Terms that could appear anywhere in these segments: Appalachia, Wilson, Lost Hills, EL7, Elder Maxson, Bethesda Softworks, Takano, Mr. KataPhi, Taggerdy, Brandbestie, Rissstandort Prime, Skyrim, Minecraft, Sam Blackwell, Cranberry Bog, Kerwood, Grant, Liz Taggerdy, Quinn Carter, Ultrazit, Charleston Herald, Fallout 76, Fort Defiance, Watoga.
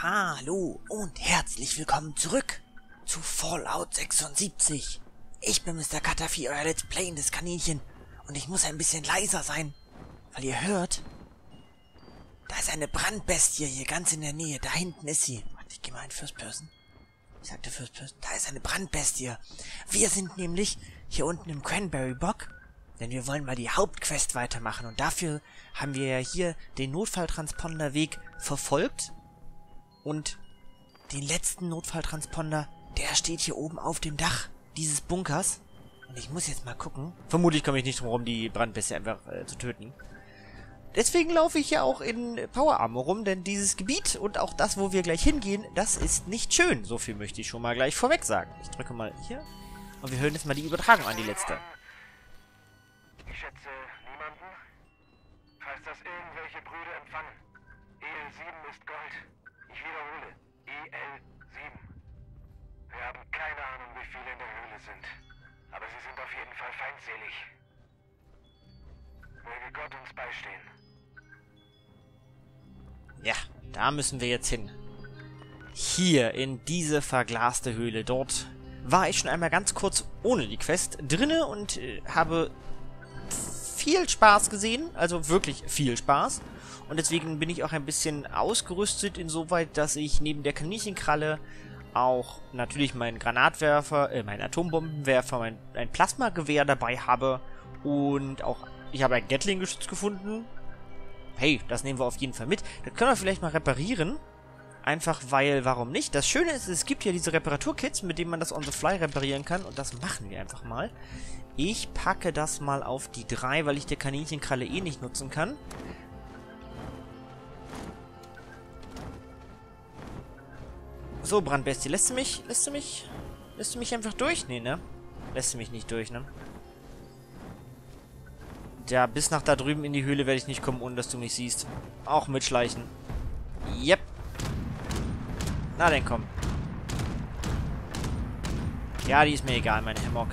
Hallo und herzlich willkommen zurück zu Fallout 76. Ich bin Mr. KataPhi, euer Let's Playendes Kaninchen. Und ich muss ein bisschen leiser sein, weil ihr hört, da ist eine Brandbestie hier ganz in der Nähe. Da hinten ist sie. Warte, ich gehe mal in First Person. Ich sagte First Person. Da ist eine Brandbestie. Wir sind nämlich hier unten im Cranberry Bog, denn wir wollen mal die Hauptquest weitermachen. Und dafür haben wir ja hier den Notfalltransponderweg verfolgt. Und den letzten Notfalltransponder, der steht hier oben auf dem Dach dieses Bunkers. Und ich muss jetzt mal gucken. Vermutlich komme ich nicht drum herum, die Brandbestie einfach zu töten. Deswegen laufe ich ja auch in Power Armor rum, denn dieses Gebiet und auch das, wo wir gleich hingehen, das ist nicht schön. So viel möchte ich schon mal gleich vorweg sagen. Ich drücke mal hier und wir hören jetzt mal die Übertragung an, die letzte. Ich schätze niemanden, falls das irgendwelche Brüder empfangen. EL7 ist Gold. Ich wiederhole, EL7. Wir haben keine Ahnung, wie viele in der Höhle sind, aber sie sind auf jeden Fall feindselig. Möge Gott uns beistehen. Ja, da müssen wir jetzt hin. Hier, in diese verglaste Höhle. Dort war ich schon einmal ganz kurz ohne die Quest drinne und habe viel Spaß gesehen, also wirklich viel Spaß. Und deswegen bin ich auch ein bisschen ausgerüstet, insoweit, dass ich neben der Kaninchenkralle auch natürlich meinen Granatwerfer, meinen Atombombenwerfer, ein Plasmagewehr dabei habe. Und auch, ich habe ein Gatling-Geschütz gefunden. Hey, das nehmen wir auf jeden Fall mit. Das können wir vielleicht mal reparieren. Einfach weil, warum nicht? Das Schöne ist, es gibt ja diese Reparaturkits, mit denen man das on the fly reparieren kann. Und das machen wir einfach mal. Ich packe das mal auf die 3, weil ich die Kaninchenkralle eh nicht nutzen kann. So, Brandbestie, lässt du mich einfach durch? Nee, ne? Lässt du mich nicht durch, ne? Ja, bis nach da drüben in die Höhle werde ich nicht kommen, ohne dass du mich siehst. Auch mitschleichen. Yep. Na, dann komm. Ja, die ist mir egal, mein Hammock.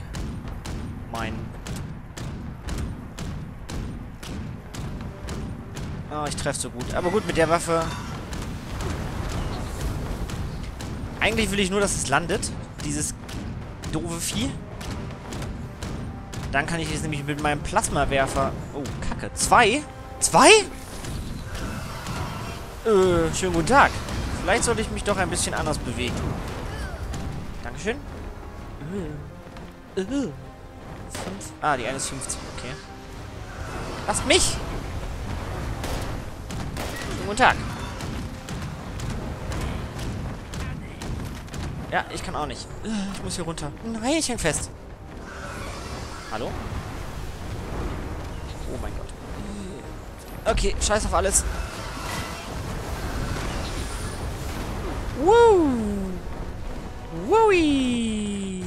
Mein... Oh, ich treffe so gut. Aber gut, mit der Waffe... Eigentlich will ich nur, dass es landet, dieses doofe Vieh. Dann kann ich es nämlich mit meinem Plasmawerfer... Oh, Kacke. 2? 2? Schönen guten Tag. Vielleicht sollte ich mich doch ein bisschen anders bewegen. Dankeschön. 5. Ah, die eine ist 50. Okay. Lasst mich! Schönen guten Tag. Ja, ich kann auch nicht. Ich muss hier runter. Nein, ich häng fest. Hallo? Oh mein Gott. Okay, scheiß auf alles. Woo! Wooi!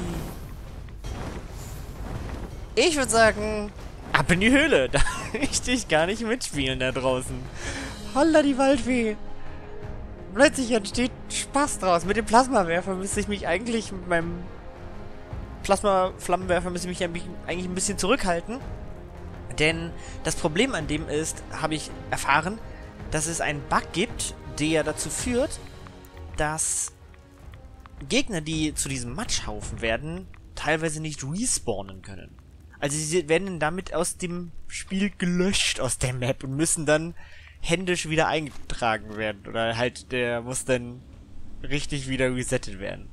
Ich würde sagen, ab in die Höhle. Da ich dich gar nicht mitspielen da draußen. Holla die Waldfee. Plötzlich entsteht Spaß draus. Mit dem Plasmawerfer müsste ich mich eigentlich, mit meinem Plasmaflammenwerfer müsste ich mich eigentlich ein bisschen zurückhalten. Denn das Problem an dem ist, habe ich erfahren, dass es einen Bug gibt, der dazu führt, dass Gegner, die zu diesem Matschhaufen werden, teilweise nicht respawnen können. Also sie werden dann damit aus dem Spiel gelöscht, aus der Map, und müssen dann händisch wieder eingetragen werden. Oder halt, der muss dann richtig wieder resettet werden.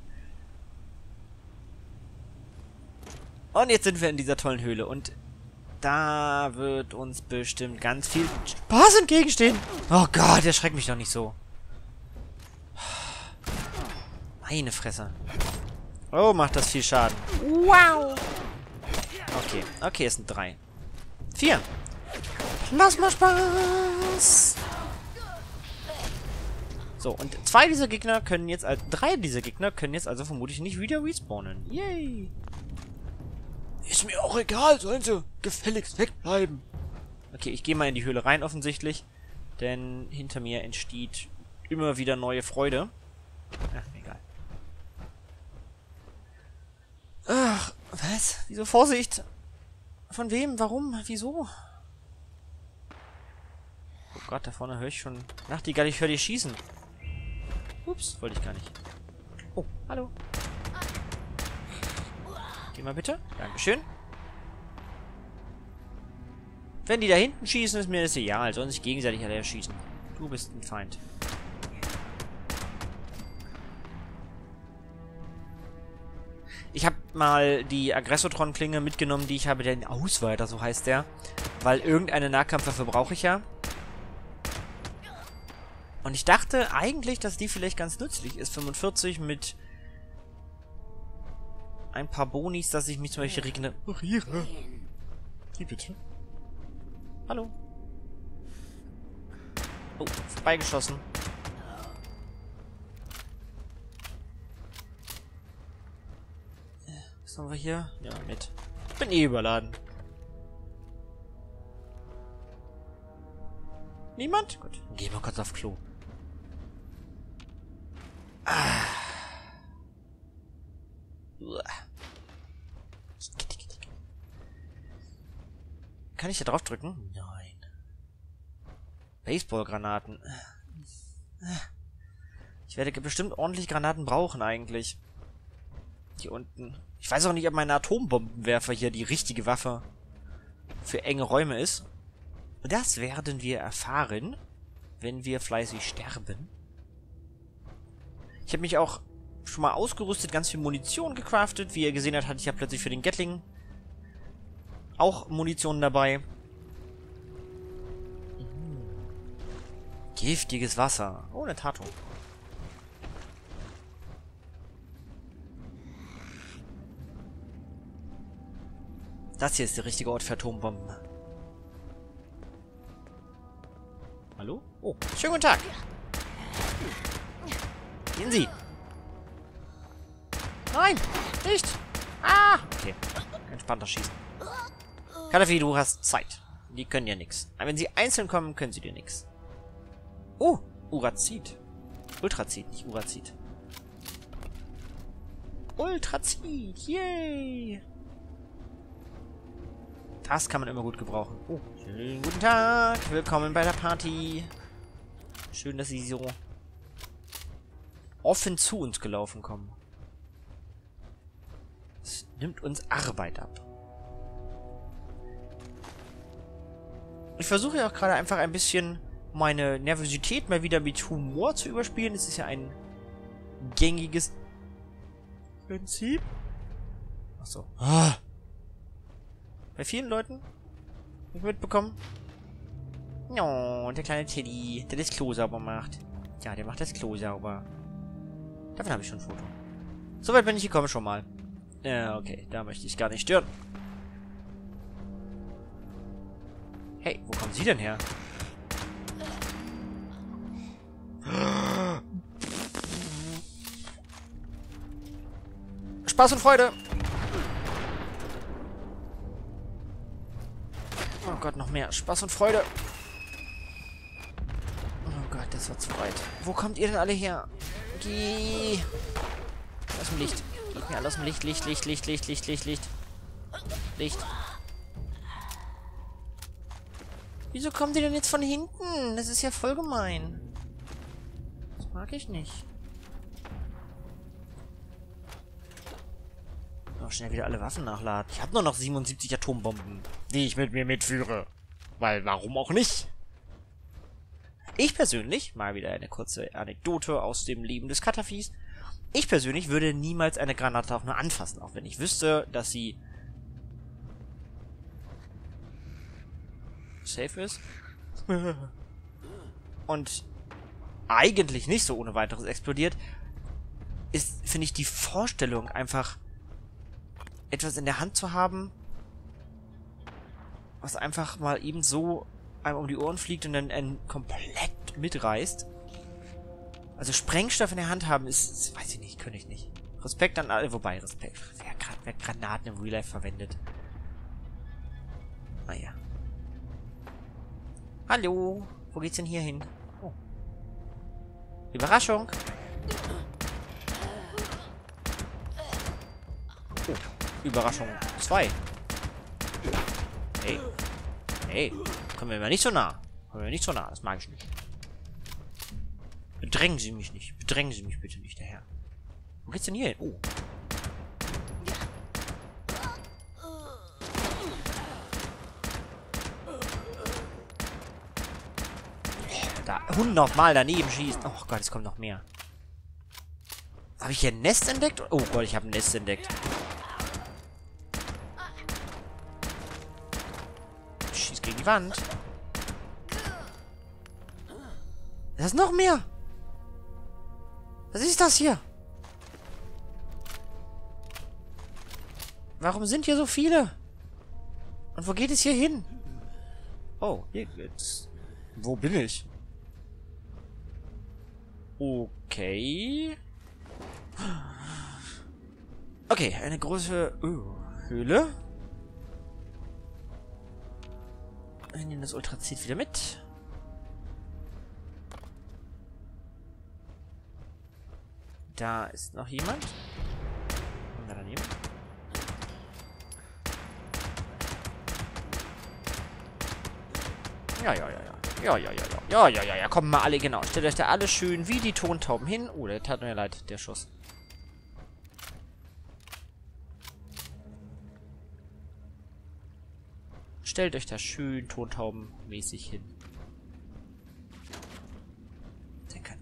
Und jetzt sind wir in dieser tollen Höhle. Und da wird uns bestimmt ganz viel Spaß entgegenstehen. Oh Gott, erschreckt mich doch nicht so. Meine Fresse. Oh, macht das viel Schaden. Wow. Okay, okay, es sind 3. 4. Plasma Spaß! So, und 2 dieser Gegner können jetzt, also 3 dieser Gegner können jetzt also vermutlich nicht wieder respawnen. Yay! Ist mir auch egal, sollen sie gefälligst wegbleiben. Okay, ich gehe mal in die Höhle rein offensichtlich, denn hinter mir entsteht immer wieder neue Freude. Ach, egal. Ach, was? Wieso Vorsicht? Von wem? Warum? Wieso? Oh Gott, da vorne höre ich schon... Nachtigall, ich höre die schießen. Ups, wollte ich gar nicht. Oh, hallo. Geh mal bitte. Dankeschön. Wenn die da hinten schießen, ist mir das egal. Sollen sich gegenseitig alle erschießen. Du bist ein Feind. Ich habe mal die Aggressotron-Klinge mitgenommen, die ich habe, den Ausweiter, so heißt der. Weil irgendeine Nahkampfwaffe brauche ich ja. Und ich dachte eigentlich, dass die vielleicht ganz nützlich ist. 45 mit ein paar Bonis, dass ich mich zum Beispiel regeneriere. Hier bitte. Hallo. Oh, vorbeigeschossen. Was haben wir hier? Ja, mit. Ich bin eh überladen. Niemand? Gut, dann gehen wir kurz auf Klo. Ah. Kann ich da drauf drücken? Nein. Baseballgranaten. Ich werde bestimmt ordentlich Granaten brauchen eigentlich. Hier unten. Ich weiß auch nicht, ob mein Atombombenwerfer hier die richtige Waffe für enge Räume ist. Das werden wir erfahren, wenn wir fleißig sterben. Ich habe mich auch schon mal ausgerüstet, ganz viel Munition gecraftet. Wie ihr gesehen habt, hatte ich ja plötzlich für den Gatling auch Munition dabei. Giftiges Wasser. Oh, eine Tatung. Das hier ist der richtige Ort für Atombomben. Hallo? Oh, schönen guten Tag. Gehen Sie. Nein, nicht. Ah, okay. Entspannter schießen. KataPhi, du hast Zeit. Die können dir nichts. Aber wenn sie einzeln kommen, können sie dir nichts. Oh, Urazit. Ultrazit, nicht Urazit. Ultrazit, yay. Das kann man immer gut gebrauchen. Oh, schönen guten Tag. Willkommen bei der Party. Schön, dass Sie so offen zu uns gelaufen kommen. Es nimmt uns Arbeit ab. Ich versuche ja auch gerade einfach ein bisschen meine Nervosität mal wieder mit Humor zu überspielen. Das ist ja ein gängiges Prinzip. Achso. Ah. Bei vielen Leuten habe ich mitbekommen. Oh, der kleine Teddy, der das Klo sauber macht. Ja, der macht das Klo sauber. Davon habe ich schon ein Foto. Soweit bin ich gekommen schon mal. Okay, da möchte ich gar nicht stören. Hey, wo kommen Sie denn her? Spaß und Freude! Oh Gott, noch mehr. Spaß und Freude! Oh Gott, das war zu weit. Wo kommt ihr denn alle her? Geh! Aus dem Licht. Geht mir alle aus dem Licht. Licht, Licht, Licht, Licht, Licht, Licht, Licht. Licht. Wieso kommen die denn jetzt von hinten? Das ist ja voll gemein. Das mag ich nicht. Oh, schnell wieder alle Waffen nachladen. Ich habe nur noch 77 Atombomben, die ich mit mir mitführe. Weil, warum auch nicht? Ich persönlich, mal wieder eine kurze Anekdote aus dem Leben des KataPhis. Ich persönlich würde niemals eine Granate auch nur anfassen, auch wenn ich wüsste, dass sie safe ist und eigentlich nicht so ohne weiteres explodiert, ist, finde ich, die Vorstellung, einfach etwas in der Hand zu haben, was einfach mal eben so einem um die Ohren fliegt und dann einen komplett mitreißt. Also Sprengstoff in der Hand haben ist, weiß ich nicht, könnte ich nicht. Respekt an alle, wobei Respekt, wer Granaten im Real Life verwendet. Naja. Hallo, wo geht's denn hier hin? Oh. Überraschung! Oh, Überraschung 2. Hey. Hey, kommen wir mal nicht so nah. Kommen wir nicht so nah, das mag ich nicht. Bedrängen Sie mich nicht. Bedrängen Sie mich bitte nicht, der Herr. Wo geht's denn hier hin? Oh. Da 100 Mal daneben schießen. Oh Gott, es kommt noch mehr. Habe ich hier ein Nest entdeckt? Oh Gott, ich habe ein Nest entdeckt. Ich schieß gegen die Wand. Da ist noch mehr. Was ist das hier? Warum sind hier so viele? Und wo geht es hier hin? Oh, hier geht's. Wo bin ich? Okay. Okay, eine große Höhle. Wir nehmen das Ultrazit wieder mit. Da ist noch jemand. Und da daneben. Ja. Kommen mal alle, genau. Stellt euch da alle schön wie die Tontauben hin. Oh, der tat mir leid, der Schuss. Stellt euch da schön tontaubenmäßig hin.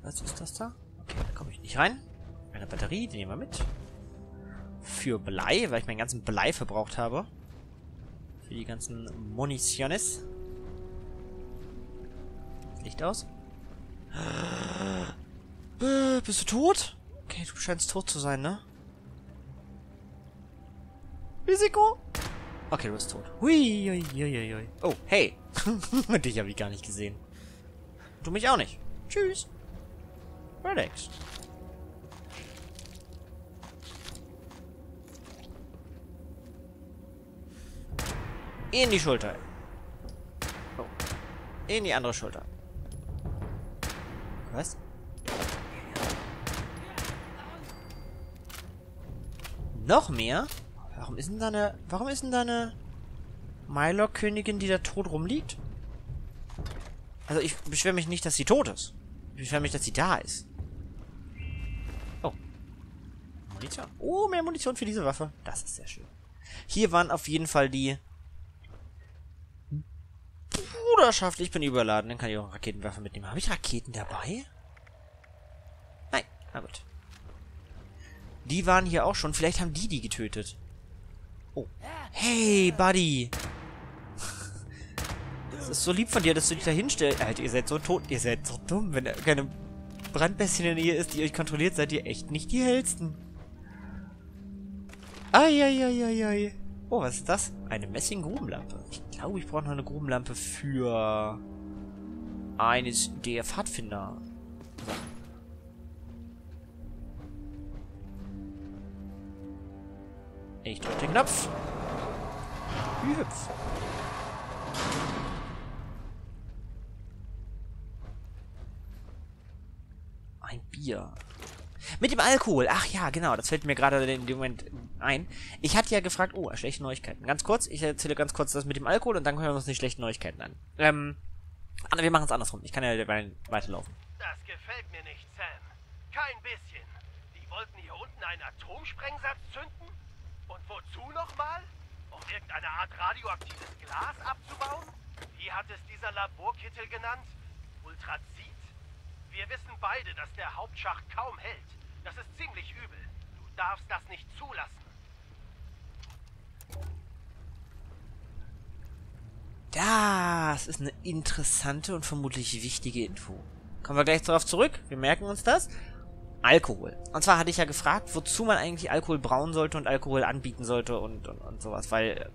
Was ist das da? Okay, da komme ich nicht rein. Eine Batterie, die nehmen wir mit. Für Blei, weil ich meinen ganzen Blei verbraucht habe. Für die ganzen Munitiones. Licht aus. Bist du tot? Okay, du scheinst tot zu sein, ne? Risiko? Okay, du bist tot. Hui, hui, hui, hui. Oh, hey. Dich habe ich gar nicht gesehen. Du mich auch nicht. Tschüss. Relax. In die Schulter. Oh. In die andere Schulter. Was? Noch mehr? Warum ist denn da eine... Warum ist denn da eine... Mylor-Königin, die da tot rumliegt? Also ich beschwere mich nicht, dass sie tot ist. Ich beschwere mich, dass sie da ist. Oh. Munition. Oh, mehr Munition für diese Waffe. Das ist sehr schön. Hier waren auf jeden Fall die... Bruderschaft, ich bin überladen. Dann kann ich auch eine Raketenwaffe mitnehmen. Habe ich Raketen dabei? Nein. Na gut. Die waren hier auch schon. Vielleicht haben die getötet. Oh. Hey, Buddy. Das ist so lieb von dir, dass du dich da hinstellst. Alter, ihr seid so tot. Ihr seid so dumm. Wenn da keine Brandbestie in der Nähe ist, die euch kontrolliert, seid ihr echt nicht die hellsten. Eieieiei. Oh, was ist das? Eine Messing-Grubenlampe. Ich glaube, ich brauche noch eine Grubenlampe für eines der Pfadfinder. Ich drücke den Knopf. Hüpf. Ein Bier. Mit dem Alkohol. Ach ja, genau. Das fällt mir gerade in dem Moment ein. Ich hatte ja gefragt... Oh, schlechte Neuigkeiten. Ganz kurz. Ich erzähle ganz kurz das mit dem Alkohol und dann hören wir uns die schlechten Neuigkeiten an. Wir machen es andersrum. Ich kann ja weiterlaufen. Das gefällt mir nicht, Sam. Kein bisschen. Die wollten hier unten einen Atomsprengsatz zünden? Und wozu nochmal? Um irgendeine Art radioaktives Glas abzubauen? Wie hat es dieser Laborkittel genannt? Ultrazit? Wir wissen beide, dass der Hauptschacht kaum hält. Das ist ziemlich übel. Du darfst das nicht zulassen. Das ist eine interessante und vermutlich wichtige Info. Kommen wir gleich darauf zurück. Wir merken uns das. Alkohol. Und zwar hatte ich ja gefragt, wozu man eigentlich Alkohol brauen sollte und Alkohol anbieten sollte und sowas. Weil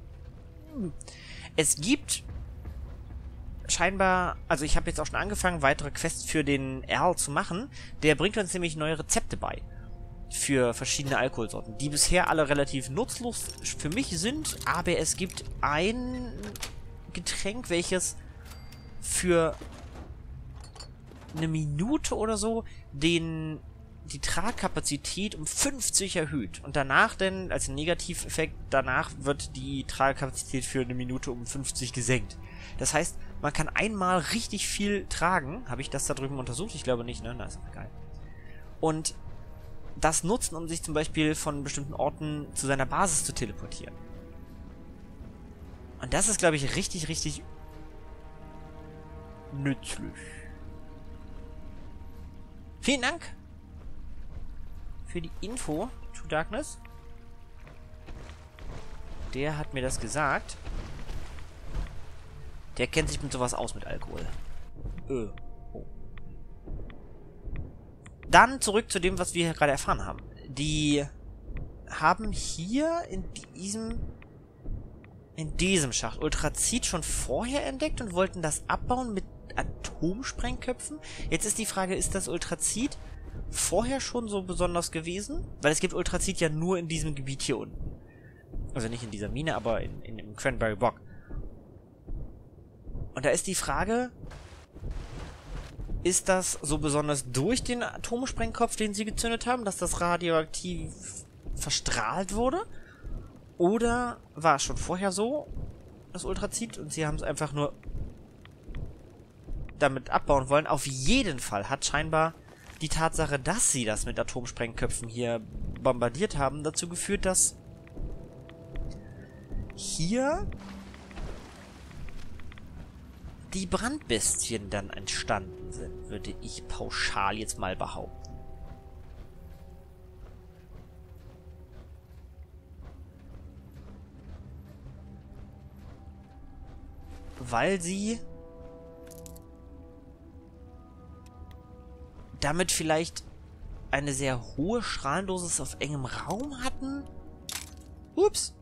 es gibt... scheinbar, also ich habe jetzt auch schon angefangen, weitere Quests für den Earl zu machen. Der bringt uns nämlich neue Rezepte bei. Für verschiedene Alkoholsorten, die bisher alle relativ nutzlos für mich sind. Aber es gibt ein Getränk, welches für eine Minute oder so die Tragkapazität um 50 erhöht. Und danach denn, als Negativeffekt, danach wird die Tragkapazität für eine Minute um 50 gesenkt. Das heißt, man kann einmal richtig viel tragen. Habe ich das da drüben untersucht? Ich glaube nicht, ne? Na, ist auch egal. Und das nutzen, um sich zum Beispiel von bestimmten Orten zu seiner Basis zu teleportieren. Und das ist, glaube ich, richtig, richtig nützlich. Vielen Dank für die Info to Darkness. Der hat mir das gesagt. Der kennt sich mit sowas aus, mit Alkohol. Oh. Dann zurück zu dem, was wir hier gerade erfahren haben. Die haben hier in diesem Schacht Ultrazit schon vorher entdeckt und wollten das abbauen mit Atomsprengköpfen. Jetzt ist die Frage, ist das Ultrazit vorher schon so besonders gewesen? Weil es gibt Ultrazit ja nur in diesem Gebiet hier unten. Also nicht in dieser Mine, aber in dem Cranberry Bog. Und da ist die Frage, ist das so besonders durch den Atomsprengkopf, den sie gezündet haben, dass das radioaktiv verstrahlt wurde? Oder war es schon vorher so, das Ultrazit, und sie haben es einfach nur damit abbauen wollen? Auf jeden Fall hat scheinbar die Tatsache, dass sie das mit Atomsprengköpfen hier bombardiert haben, dazu geführt, dass hier die Brandbestien dann entstanden sind, würde ich pauschal jetzt mal behaupten. Weil sie damit vielleicht eine sehr hohe Strahlendosis auf engem Raum hatten? Ups!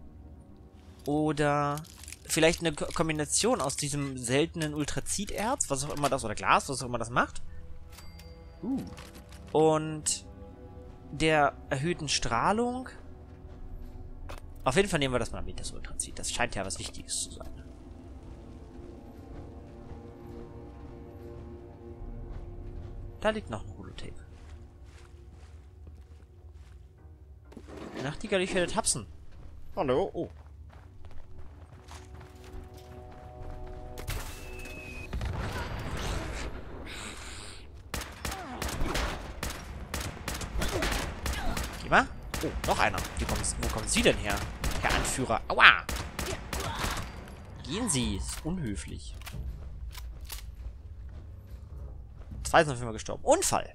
Oder vielleicht eine Kombination aus diesem seltenen Ultraziterz, was auch immer das, oder Glas, was auch immer das macht. Und der erhöhten Strahlung. Auf jeden Fall nehmen wir das mal mit, das Ultrazit. Das scheint ja was Wichtiges zu sein. Da liegt noch ein Holotape. Nachtigall, ich höre Tapsen. Hallo, oh. Mal. Oh, noch einer. Wo kommen Sie denn her, Herr Anführer? Aua! Gehen Sie, ist unhöflich. Zwei sind auf jeden Fall gestorben. Unfall!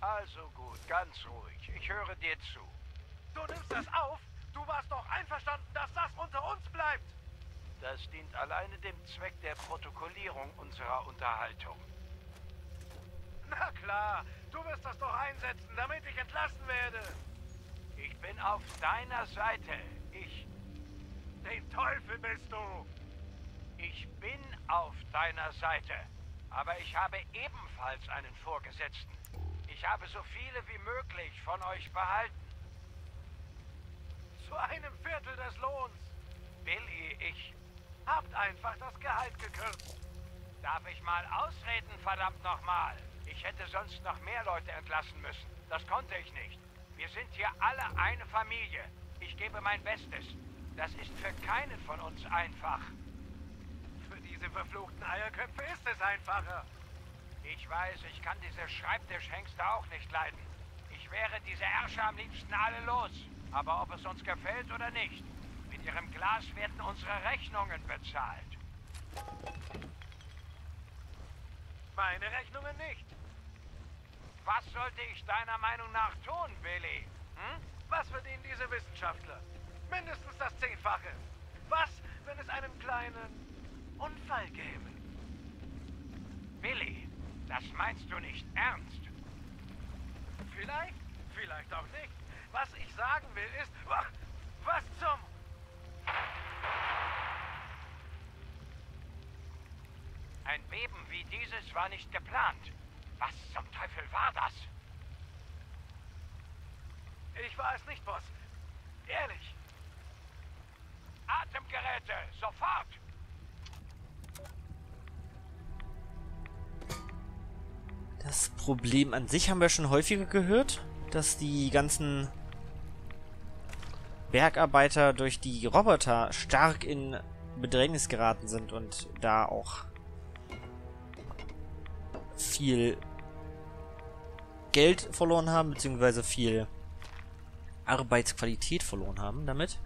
Also gut, ganz ruhig. Ich höre dir zu. Du nimmst das auf? Du warst doch einverstanden, dass das unter uns bleibt! Das dient alleine dem Zweck der Protokollierung unserer Unterhaltung. Na klar, du wirst das doch einsetzen, damit ich entlassen werde. Ich bin auf deiner Seite. Den Teufel bist du! Ich bin auf deiner Seite. Aber ich habe ebenfalls einen Vorgesetzten. Ich habe so viele wie möglich von euch behalten. Zu einem Viertel des Lohns. Billy, ich... Habt einfach das Gehalt gekürzt. Darf ich mal ausreden, verdammt nochmal? Ich hätte sonst noch mehr Leute entlassen müssen. Das konnte ich nicht. Wir sind hier alle eine Familie. Ich gebe mein Bestes. Das ist für keinen von uns einfach. Für diese verfluchten Eierköpfe ist es einfacher. Ich weiß, ich kann diese Schreibtischhengste auch nicht leiden. Ich wäre diese Ärsche am liebsten alle los. Aber ob es uns gefällt oder nicht, mit ihrem Glas werden unsere Rechnungen bezahlt. Meine Rechnungen nicht. Was sollte ich deiner Meinung nach tun, Billy? Hm? Was verdienen diese Wissenschaftler? Mindestens das 10-fache. Was, wenn es einen kleinen Unfall gäbe? Billy, das meinst du nicht ernst? Vielleicht, vielleicht auch nicht. Was ich sagen will ist... Was zum... Ein Beben wie dieses war nicht geplant. Was zum Teufel war das? Ich war es nicht, Boss. Ehrlich. Atemgeräte, sofort! Das Problem an sich haben wir schon häufiger gehört, dass die ganzen Bergarbeiter durch die Roboter stark in Bedrängnis geraten sind und da auch viel Geld verloren haben, beziehungsweise viel Arbeitsqualität verloren haben damit.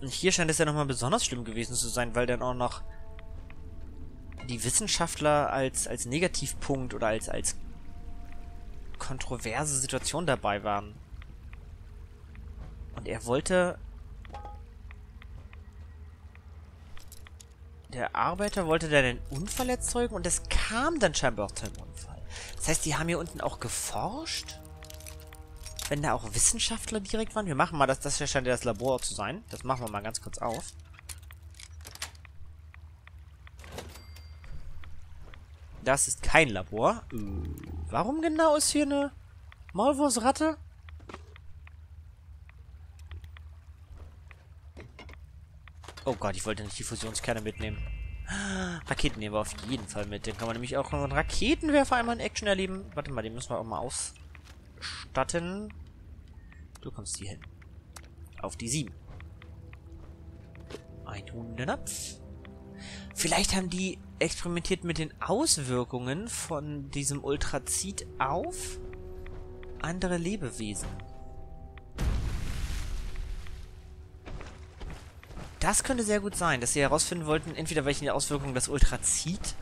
Und hier scheint es ja nochmal besonders schlimm gewesen zu sein, weil dann auch noch die Wissenschaftler als Negativpunkt oder als kontroverse Situation dabei waren. Und er wollte... Der Arbeiter wollte dann einen Unfall erzeugen und es kam dann scheinbar auch zu einem Unfall. Das heißt, die haben hier unten auch geforscht? Wenn da auch Wissenschaftler direkt waren? Wir machen mal, das hier scheint ja das Labor zu sein. Das machen wir mal ganz kurz auf. Das ist kein Labor. Warum genau ist hier eine Maulwurfsratte? Oh Gott, ich wollte nicht die Fusionskerne mitnehmen. Raketen nehmen wir auf jeden Fall mit. Dann kann man nämlich auch einen Raketenwerfer einmal in Action erleben. Warte mal, den müssen wir auch mal ausstatten. Du kommst hier hin. Auf die 7. Ein Hundenapf. Vielleicht haben die experimentiert mit den Auswirkungen von diesem Ultrazit auf andere Lebewesen. Das könnte sehr gut sein, dass sie herausfinden wollten, entweder welche Auswirkungen das Ultrazit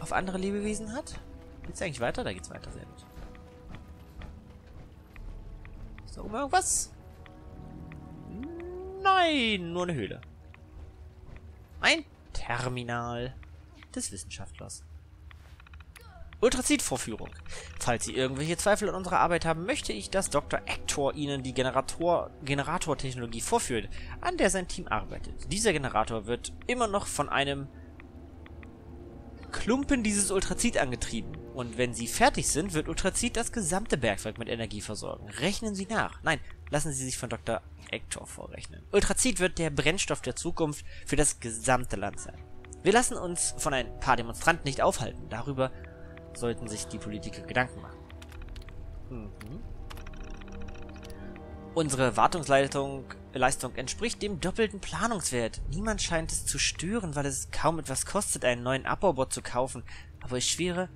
auf andere Lebewesen hat. Geht's eigentlich weiter? Da geht's weiter, sehr gut. Ist da oben irgendwas? Nein, nur eine Höhle. Ein Terminal des Wissenschaftlers. Ultrazit-Vorführung. Falls Sie irgendwelche Zweifel an unserer Arbeit haben, möchte ich, dass Dr. Actor Ihnen die Generatortechnologie vorführt, an der sein Team arbeitet. Dieser Generator wird immer noch von einem Klumpen dieses Ultrazit angetrieben. Und wenn Sie fertig sind, wird Ultrazit das gesamte Bergwerk mit Energie versorgen. Rechnen Sie nach. Nein, lassen Sie sich von Dr. Actor vorrechnen. Ultrazit wird der Brennstoff der Zukunft für das gesamte Land sein. Wir lassen uns von ein paar Demonstranten nicht aufhalten. Darüber sollten sich die Politiker Gedanken machen. Unsere Wartungsleistung entspricht dem doppelten Planungswert. Niemand scheint es zu stören, weil es kaum etwas kostet, einen neuen Abbaubot zu kaufen. Aber ich schwöre,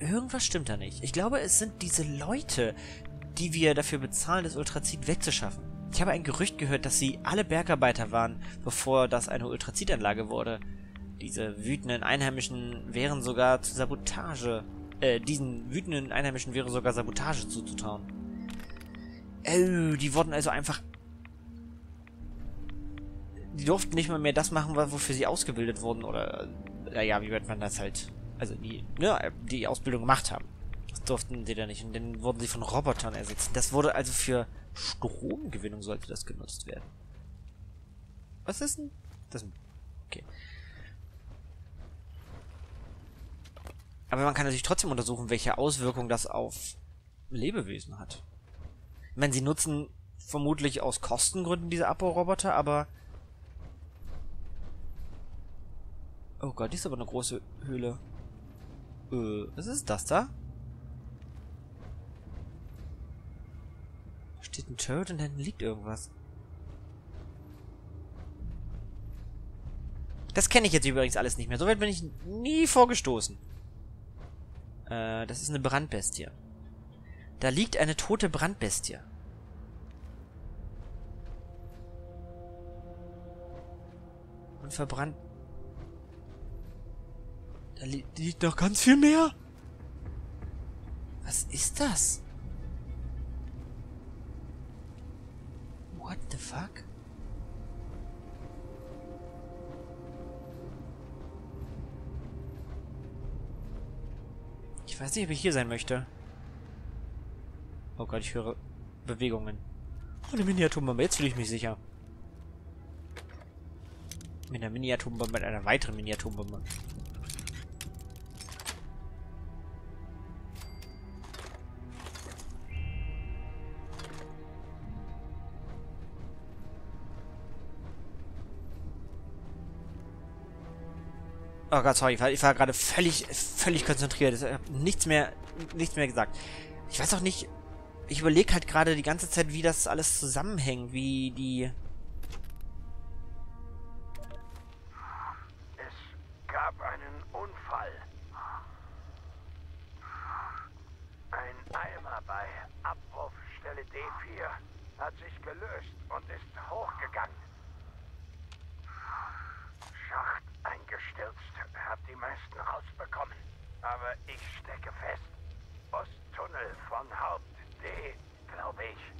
irgendwas stimmt da nicht. Ich glaube, es sind diese Leute, die wir dafür bezahlen, das Ultrazit wegzuschaffen. Ich habe ein Gerücht gehört, dass sie alle Bergarbeiter waren, bevor das eine Ultrazitanlage wurde. Diese wütenden Einheimischen wären sogar zu Sabotage... diesen wütenden Einheimischen wäre sogar Sabotage zuzutrauen. Die wurden also einfach... Die durften nicht mal mehr das machen, wofür sie ausgebildet wurden, oder... Naja, wie wird man das halt... Also die Ausbildung gemacht haben. Das durften sie da nicht, und dann wurden sie von Robotern ersetzt. Das wurde also für Stromgewinnung sollte das genutzt werden. Was ist denn... Das... Okay. Aber man kann natürlich trotzdem untersuchen, welche Auswirkungen das auf Lebewesen hat. Ich meine, sie nutzen vermutlich aus Kostengründen diese Abbauroboter, aber... Oh Gott, die ist aber eine große Höhle. Was ist das da? Da steht ein Turret und hinten liegt irgendwas. Das kenne ich jetzt übrigens alles nicht mehr. Soweit bin ich nie vorgestoßen. Das ist eine Brandbestie. Da liegt eine tote Brandbestie. Und verbrannt... Da liegt noch ganz viel mehr. Was ist das? What the fuck? Ich weiß nicht, ob ich hier sein möchte. Oh Gott, ich höre Bewegungen. Oh, eine Mini-Atombombe. Jetzt fühle ich mich sicher. Mit einer Mini-Atombombe, mit einer weiteren Mini-Atombombe. Oh Gott, sorry, ich war gerade völlig konzentriert. Ich habe nichts mehr gesagt. Ich weiß auch nicht... Ich überlege halt gerade die ganze Zeit, wie das alles zusammenhängt. Wie die D4 hat sich gelöst und ist hochgegangen. Schacht eingestürzt, hab die meisten rausbekommen. Aber ich stecke fest. Osttunnel von Haupt D, glaube ich.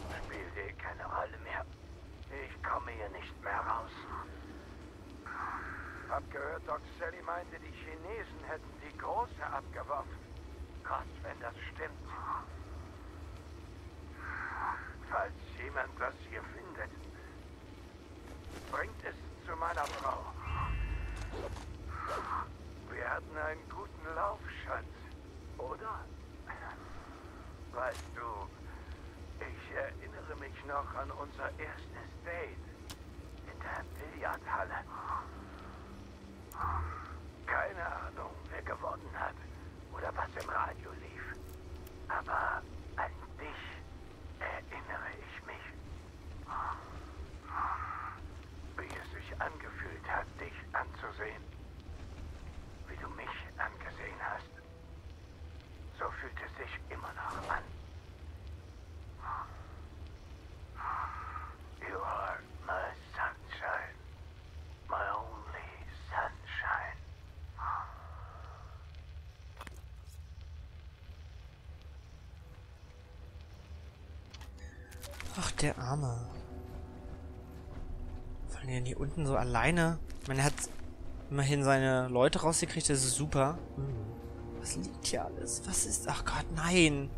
Spielt D keine Rolle mehr. Ich komme hier nicht mehr raus. Hab gehört, Doc Sally meinte, die Chinesen hätten die Große abgeworfen. Gott, wenn das stimmt. Falls jemand das hier findet, bringt es zu meiner Frau. Wir hatten einen guten Lauf, Schatz, oder? Weißt du, ich erinnere mich noch an unser erstes Date in der Billardhalle. Keine Ahnung, wer gewonnen hat oder was im Radio lief. Aber an dich erinnere ich mich. Wie es sich angefühlt hat, dich anzusehen. Wie du mich angesehen hast. So fühlt es sich immer noch an. You are my sunshine. My only sunshine. Ach, der Arme. Fallen denn hier unten so alleine? Ich meine, er hat immerhin seine Leute rausgekriegt, das ist super. Was liegt hier alles? Was ist... Ach Gott, nein!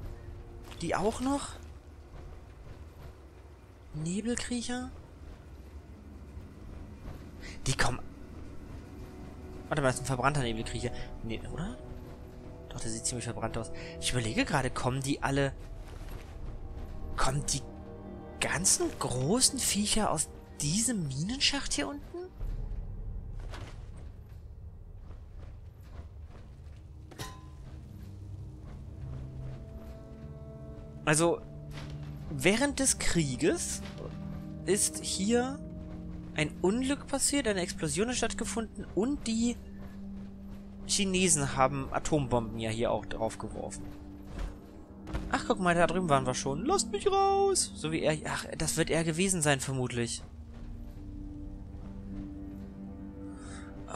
Die auch noch? Nebelkriecher? Die kommen... Warte mal, das ist ein verbrannter Nebelkriecher. Nee, oder? Doch, der sieht ziemlich verbrannt aus. Ich überlege gerade, kommen die alle... Kommen die ganzen großen Viecher aus diesem Minenschacht hier unten? Also, während des Krieges ist hier ein Unglück passiert, eine Explosion hat stattgefunden und die Chinesen haben Atombomben ja hier auch draufgeworfen. Ach, guck mal, da drüben waren wir schon. Lasst mich raus! So wie er... Ach, das wird er gewesen sein, vermutlich.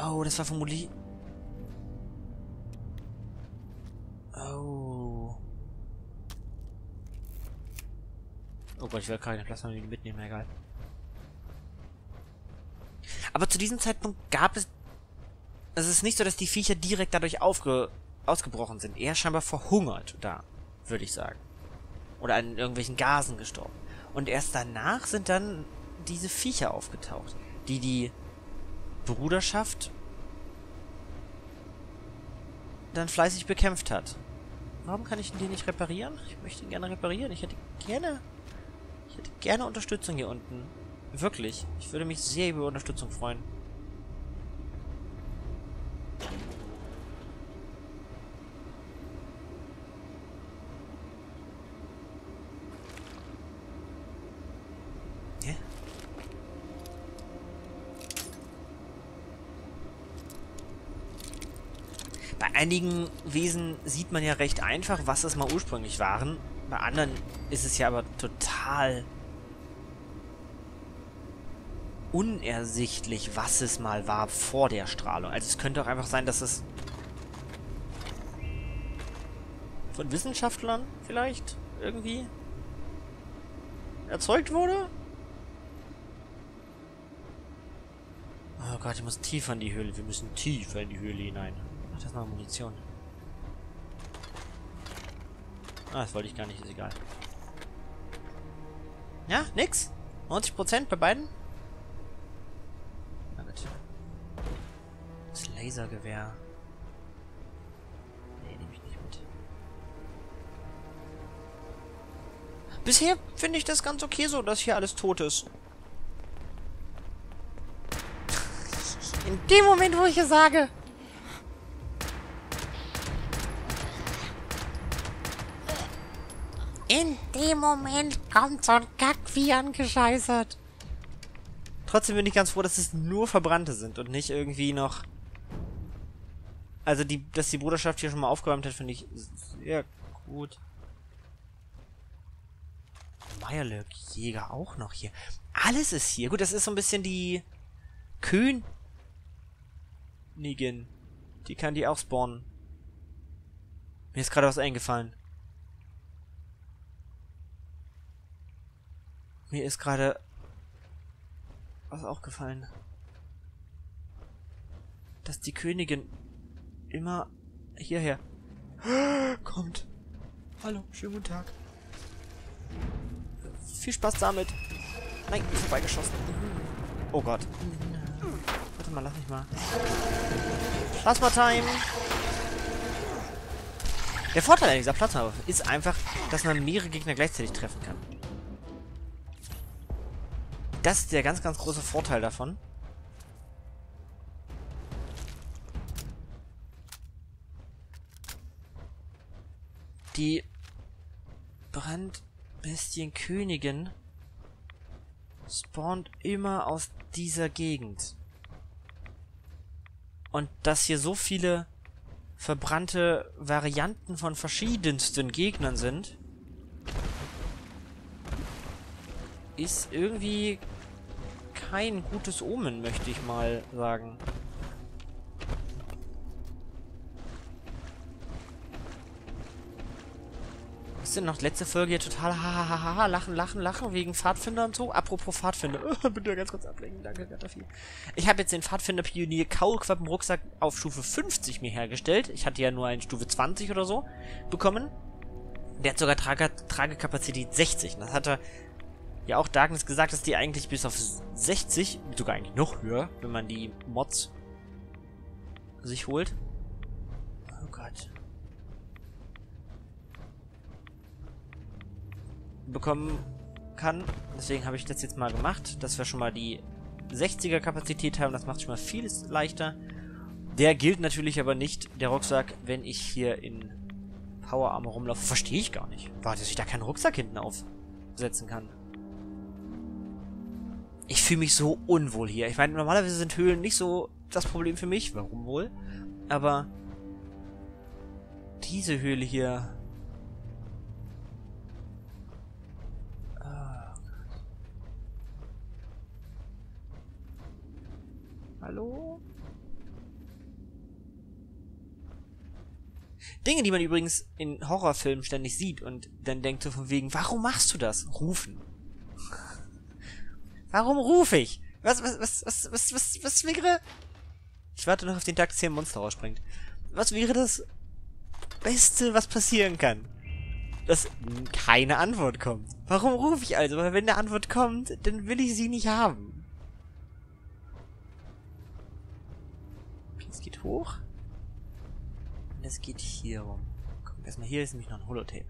Oh, das war vermutlich... Oh Gott, ich will keine Plasma-Mine mitnehmen, egal. Aber zu diesem Zeitpunkt gab es... Es ist nicht so, dass die Viecher direkt dadurch ausgebrochen sind. Eher scheinbar verhungert da, würde ich sagen. Oder an irgendwelchen Gasen gestorben. Und erst danach sind dann diese Viecher aufgetaucht, die die Bruderschaft dann fleißig bekämpft hat. Warum kann ich den nicht reparieren? Ich möchte ihn gerne reparieren. Ich hätte gerne Unterstützung hier unten. Wirklich. Ich würde mich sehr über Unterstützung freuen. Hä? Bei einigen Wesen sieht man ja recht einfach, was es mal ursprünglich waren. Bei anderen ist es ja aber total unersichtlich, was es mal war vor der Strahlung. Also es könnte auch einfach sein, dass es von Wissenschaftlern vielleicht irgendwie erzeugt wurde. Oh Gott, ich muss tiefer in die Höhle. Wir müssen tiefer in die Höhle hinein. Ach, das ist noch Munition. Ah, das wollte ich gar nicht, ist egal. Ja, nix. 90% bei beiden. Na gut. Das Lasergewehr. Nee, nehme ich nicht mit. Bisher finde ich das ganz okay so, dass hier alles tot ist. In dem Moment, wo ich es sage... In dem Moment kommt so ein Kackvieh angescheißert. Trotzdem bin ich ganz froh, dass es nur Verbrannte sind und nicht irgendwie noch... Also, dass die Bruderschaft hier schon mal aufgeräumt hat, finde ich sehr gut. Meierlöckjäger auch noch hier. Alles ist hier. Gut, das ist so ein bisschen die Königin. Die kann die auch spawnen. Mir ist gerade was eingefallen. Mir ist gerade was auch gefallen. Dass die Königin immer hierher kommt. Hallo, schönen guten Tag. Viel Spaß damit. Nein, ich bin vorbeigeschossen. Oh Gott. Warte mal, lass mich mal. Plasma Time. Der Vorteil an dieser Plasma-Waffe ist einfach, dass man mehrere Gegner gleichzeitig treffen kann. Das ist der ganz, ganz große Vorteil davon. Die Brandbestienkönigin spawnt immer aus dieser Gegend. Und dass hier so viele verbrannte Varianten von verschiedensten Gegnern sind, ist irgendwie kein gutes Omen, möchte ich mal sagen. Was denn noch? Letzte Folge hier total hahaha, lachen wegen Pfadfinder und so. Apropos Pfadfinder. Bitte ja ganz kurz ablenken, danke KataPhi. Ich habe jetzt den Pfadfinder Pionier Kaulquappenrucksack auf Stufe 50 mir hergestellt. Ich hatte ja nur einen Stufe 20 oder so bekommen. Der hat sogar Tragekapazität 60. Das hatte ja auch Darkness gesagt, dass die eigentlich bis auf 60, sogar eigentlich noch höher, wenn man die Mods sich holt. Oh Gott. Bekommen kann. Deswegen habe ich das jetzt mal gemacht, dass wir schon mal die 60er Kapazität haben. Das macht schon mal vieles leichter. Der gilt natürlich aber nicht, der Rucksack, wenn ich hier in Power Armor rumlaufe. Verstehe ich gar nicht. Warte, dass ich da keinen Rucksack hinten aufsetzen kann. Ich fühle mich so unwohl hier. Ich meine, normalerweise sind Höhlen nicht so das Problem für mich. Warum wohl? Aber diese Höhle hier... Hallo? Dinge, die man übrigens in Horrorfilmen ständig sieht und dann denkt so von wegen, warum machst du das? Rufen. Warum rufe ich? Was wäre... Ich warte noch auf den Tag, dass hier ein Monster rausspringt. Was wäre das Beste, was passieren kann? Dass keine Antwort kommt. Warum rufe ich also? Weil wenn eine Antwort kommt, dann will ich sie nicht haben. Es geht hoch. Und es geht hier rum. Guck, erstmal hier ist nämlich noch ein Holotape.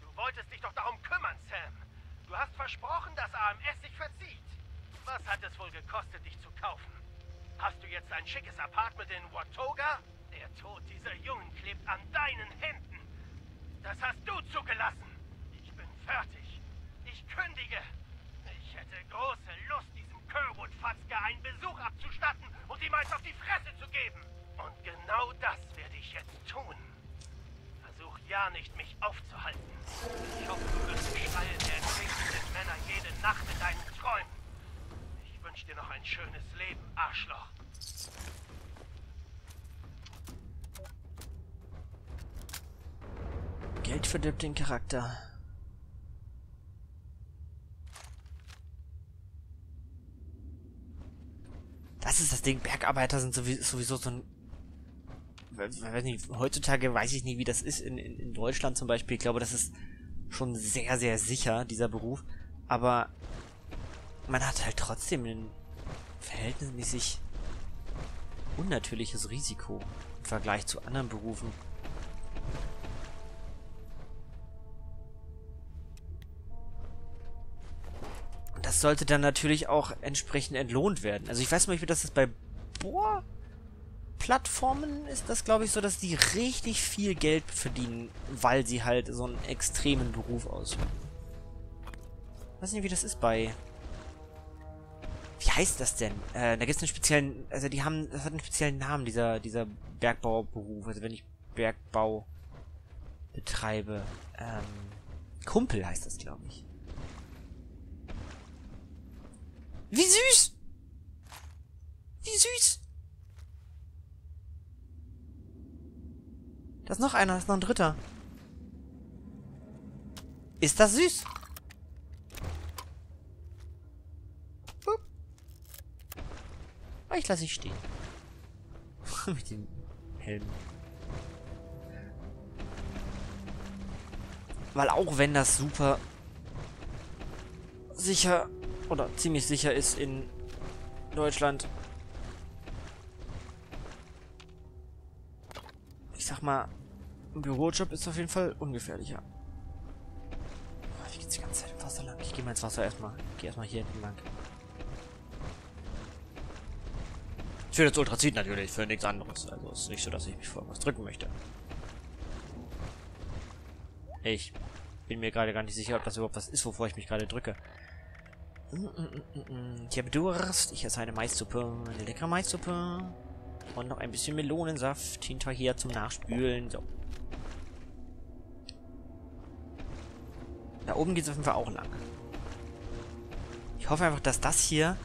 Du wolltest dich doch darum kümmern, Sam. Du hast versprochen, dass AMS sich verzieht. Was hat es wohl gekostet, dich zu kaufen? Hast du jetzt ein schickes Apartment in Watoga? Der Tod dieser Jungen klebt an deinen Händen. Das hast du zugelassen. Ich bin fertig. Ich kündige. Ich hätte große Lust, diesem Kerwood-Fatzke einen Besuch abzustatten und ihm eins auf die Fresse zu geben. Und genau das werde ich jetzt tun. Versuch ja nicht, mich aufzuhalten. Ich hoffe, du wirst die Schreie der entwickelnden Männer jede Nacht in deinen Träumen. Ich wünsche dir noch ein schönes Leben, Arschloch. Geld verdirbt den Charakter. Das ist das Ding, Bergarbeiter sind sowieso so ein... Weiß nicht, heutzutage weiß ich nicht, wie das ist in Deutschland zum Beispiel. Ich glaube, das ist schon sehr, sehr sicher, dieser Beruf. Aber man hat halt trotzdem ein verhältnismäßig unnatürliches Risiko im Vergleich zu anderen Berufen. Das sollte dann natürlich auch entsprechend entlohnt werden. Also ich weiß zum Beispiel, dass das bei Bohrplattformen ist das, glaube ich, so, dass die richtig viel Geld verdienen, weil sie halt so einen extremen Beruf ausüben. Ich weiß nicht, wie das ist bei... Wie heißt das denn? Da gibt es einen speziellen... Also die haben... Das hat einen speziellen Namen, dieser Bergbauberuf. Also wenn ich Bergbau... betreibe. Kumpel heißt das, glaube ich. Wie süß! Wie süß! Da ist noch einer, da ist noch ein dritter. Ist das süß? Ich lasse ihn stehen. Mit dem Helm. Weil auch wenn das super sicher oder ziemlich sicher ist in Deutschland. Ich sag mal, ein Bürojob ist auf jeden Fall ungefährlicher. Oh, wie geht's die ganze Zeit im Wasser lang? Ich gehe mal ins Wasser erstmal. Ich gehe erstmal hier hinten lang. Für das Ultrazit natürlich, für nichts anderes. Also es ist nicht so, dass ich mich vor irgendwas drücken möchte. Ich bin mir gerade gar nicht sicher, ob das überhaupt was ist, wovor ich mich gerade drücke. Ich habe Durst. Ich esse eine Maissuppe, eine leckere Maissuppe. Und noch ein bisschen Melonensaft hinterher zum Nachspülen. So. Da oben geht es auf jeden Fall auch lang. Ich hoffe einfach, dass das hier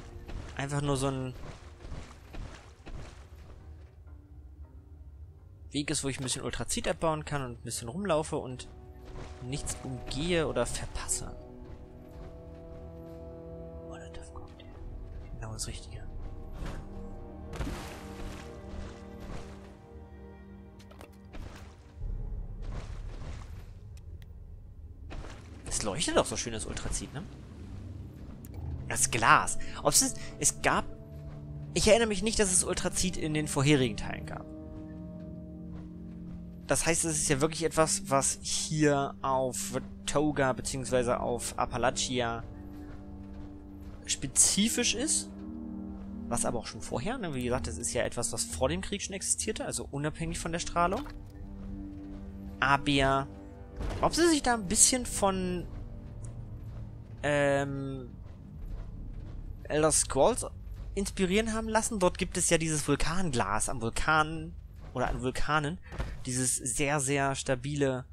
einfach nur so ein Weg ist, wo ich ein bisschen Ultrazit abbauen kann und ein bisschen rumlaufe und nichts umgehe oder verpasse. Oh, da darf kommt. Genau das Richtige. Es leuchtet doch so schön, das Ultrazit, ne? Das Glas. Ob es ist, es gab... Ich erinnere mich nicht, dass es Ultrazit in den vorherigen Teilen gab. Das heißt, es ist ja wirklich etwas, was hier auf Watoga bzw. auf Appalachia spezifisch ist. Was aber auch schon vorher, ne? Wie gesagt, das ist ja etwas, was vor dem Krieg schon existierte, also unabhängig von der Strahlung. Aber ob sie sich da ein bisschen von Elder Scrolls inspirieren haben lassen? Dort gibt es ja dieses Vulkanglas am Vulkan oder an Vulkanen. Dieses sehr, sehr stabile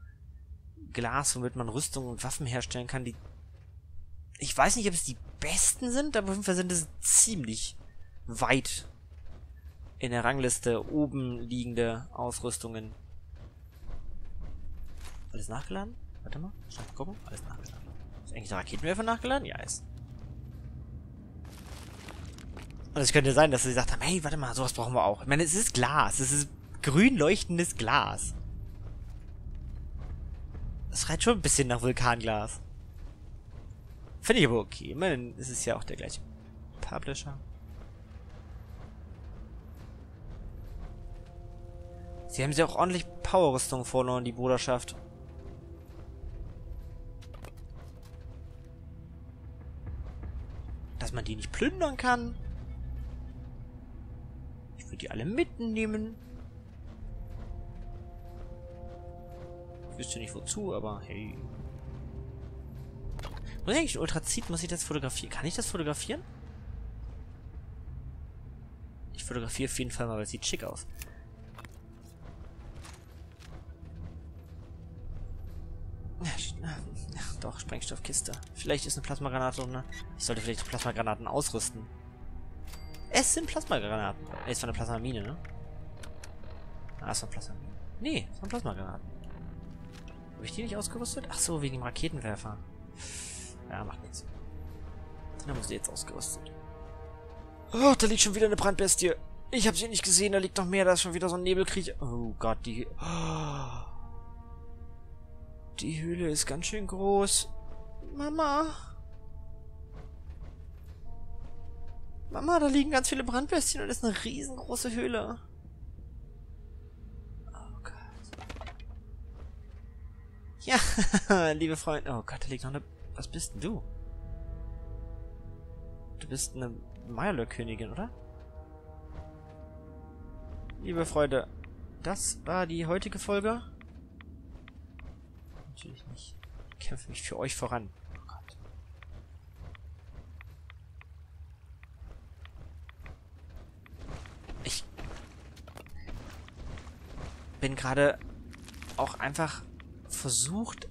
Glas, womit man Rüstung und Waffen herstellen kann, die... Ich weiß nicht, ob es die besten sind, aber auf jeden Fall sind es ziemlich weit in der Rangliste oben liegende Ausrüstungen. Alles nachgeladen? Warte mal, schnell gucken. Alles nachgeladen. Ist eigentlich der Raketenwerfer nachgeladen? Ja, ist. Und es könnte sein, dass sie gesagt haben, hey, warte mal, sowas brauchen wir auch. Ich meine, es ist Glas, es ist grün leuchtendes Glas. Das reicht schon ein bisschen nach Vulkanglas. Finde ich aber okay. Ich meine, es ist ja auch der gleiche Publisher. Sie haben ja auch ordentlich Powerrüstung verloren, die Bruderschaft. Dass man die nicht plündern kann. Ich würde die alle mitnehmen. Ich wüsste nicht wozu, aber hey. Muss ich eigentlich Ultrazit? Muss ich das fotografieren? Kann ich das fotografieren? Ich fotografiere auf jeden Fall mal, weil es sieht schick aus. Doch, Sprengstoffkiste. Vielleicht ist eine Plasmagranate oder eine... Ich sollte vielleicht Plasmagranaten ausrüsten. Es sind Plasmagranaten. Es war eine Plasmamine, ne? Ah, es war eine Plasmamine. Nee, es waren Plasmagranaten. Habe ich die nicht ausgerüstet? Ach so, wegen dem Raketenwerfer. Ja, macht nichts. Dann haben wir sie jetzt ausgerüstet. Oh, da liegt schon wieder eine Brandbestie. Ich habe sie nicht gesehen, da liegt noch mehr. Da ist schon wieder so ein Nebelkrieg. Oh Gott, die... Oh. Die Höhle ist ganz schön groß. Mama. Mama, da liegen ganz viele Brandbestien und das ist eine riesengroße Höhle. Ja, liebe Freunde. Oh Gott, da liegt noch eine... Was bist denn du? Du bist eine Meierlöhr-Königin, oder? Liebe Freunde, das war die heutige Folge. Natürlich nicht. Ich kämpfe mich für euch voran. Oh Gott. Ich bin gerade auch einfach versucht,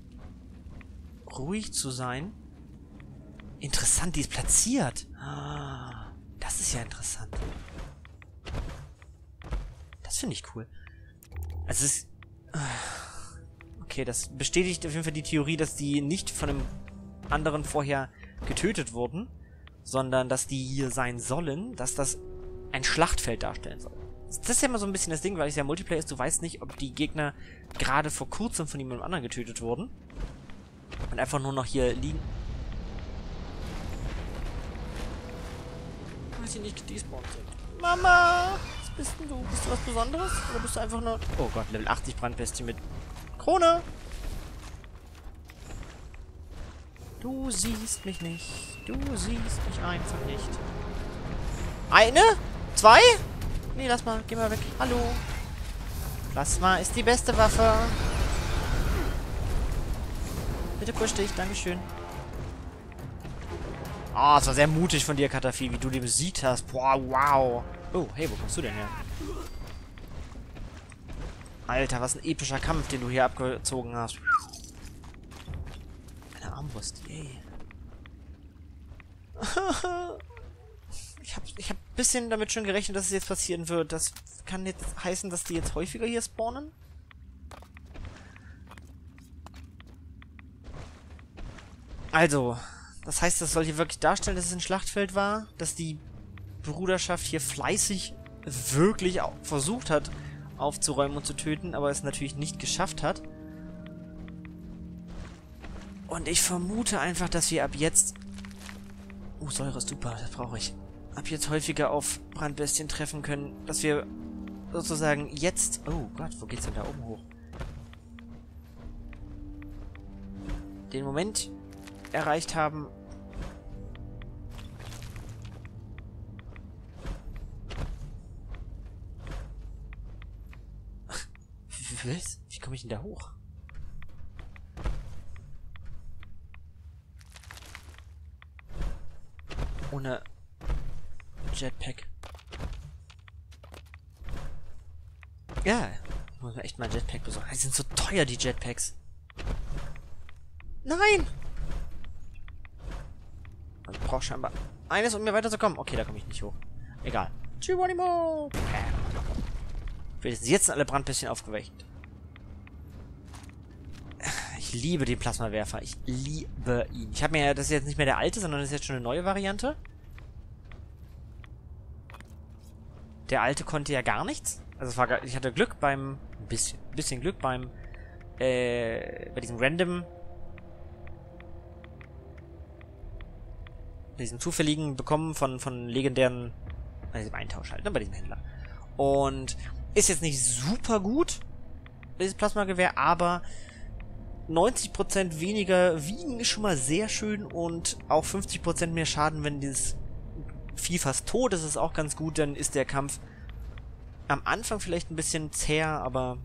ruhig zu sein. Interessant, die ist platziert. Ah, das ist ja interessant. Das finde ich cool. Also es ist... Okay, das bestätigt auf jeden Fall die Theorie, dass die nicht von einem anderen vorher getötet wurden, sondern dass die hier sein sollen, dass das ein Schlachtfeld darstellen soll. Das ist ja immer so ein bisschen das Ding, weil es ja Multiplayer ist, du weißt nicht, ob die Gegner gerade vor kurzem von jemandem anderen getötet wurden und einfach nur noch hier liegen. Weil sie nicht gespawnt sind. Mama! Was bist denn du? Bist du was Besonderes? Oder bist du einfach nur... Oh Gott, Level 80 Brandbestie mit Krone! Du siehst mich nicht. Du siehst mich einfach nicht. Eine? Zwei? Nee, lass mal. Geh mal weg. Hallo. Plasma ist die beste Waffe. Bitte push dich. Dankeschön. Ah, oh, es war sehr mutig von dir, KataPhi, wie du die besiegt hast. Boah, wow. Oh, hey, wo kommst du denn her? Alter, was ein epischer Kampf, den du hier abgezogen hast. Eine Armbrust. Yay. Ich hab ein bisschen damit schon gerechnet, dass es jetzt passieren wird. Das kann jetzt heißen, dass die jetzt häufiger hier spawnen. Also, das heißt, das soll hier wirklich darstellen, dass es ein Schlachtfeld war. Dass die Bruderschaft hier fleißig wirklich versucht hat, aufzuräumen und zu töten, aber es natürlich nicht geschafft hat. Und ich vermute einfach, dass wir ab jetzt... Oh, Säure ist super, das brauche ich. Ab jetzt häufiger auf Brandbestien treffen können, dass wir sozusagen jetzt... Oh Gott, wo geht's denn da oben hoch? Den Moment erreicht haben... Was? Wie komme ich denn da hoch? Ohne... Jetpack. Ja, muss man echt mal ein Jetpack besorgen. Die sind so teuer, die Jetpacks. Nein! Also ich brauche scheinbar eines, um mir weiterzukommen. Okay, da komme ich nicht hoch. Egal. Geronimo! Jetzt sind alle Brandbestien aufgeweckt. Ich liebe den Plasmawerfer. Ich liebe ihn. Ich habe mir... Das ist jetzt nicht mehr der alte, sondern das ist jetzt schon eine neue Variante. Der alte konnte ja gar nichts. Also es war, ich hatte Glück beim... Ein bisschen Glück beim... bei diesem random... diesem zufälligen Bekommen von legendären... Also diesem Eintausch halt, ne? Bei diesem Händler. Und ist jetzt nicht super gut, dieses Plasmagewehr, aber 90% weniger Wiegen ist schon mal sehr schön und auch 50% mehr Schaden, wenn dieses... Vieh fast tot, das ist auch ganz gut, dann ist der Kampf am Anfang vielleicht ein bisschen zäher, aber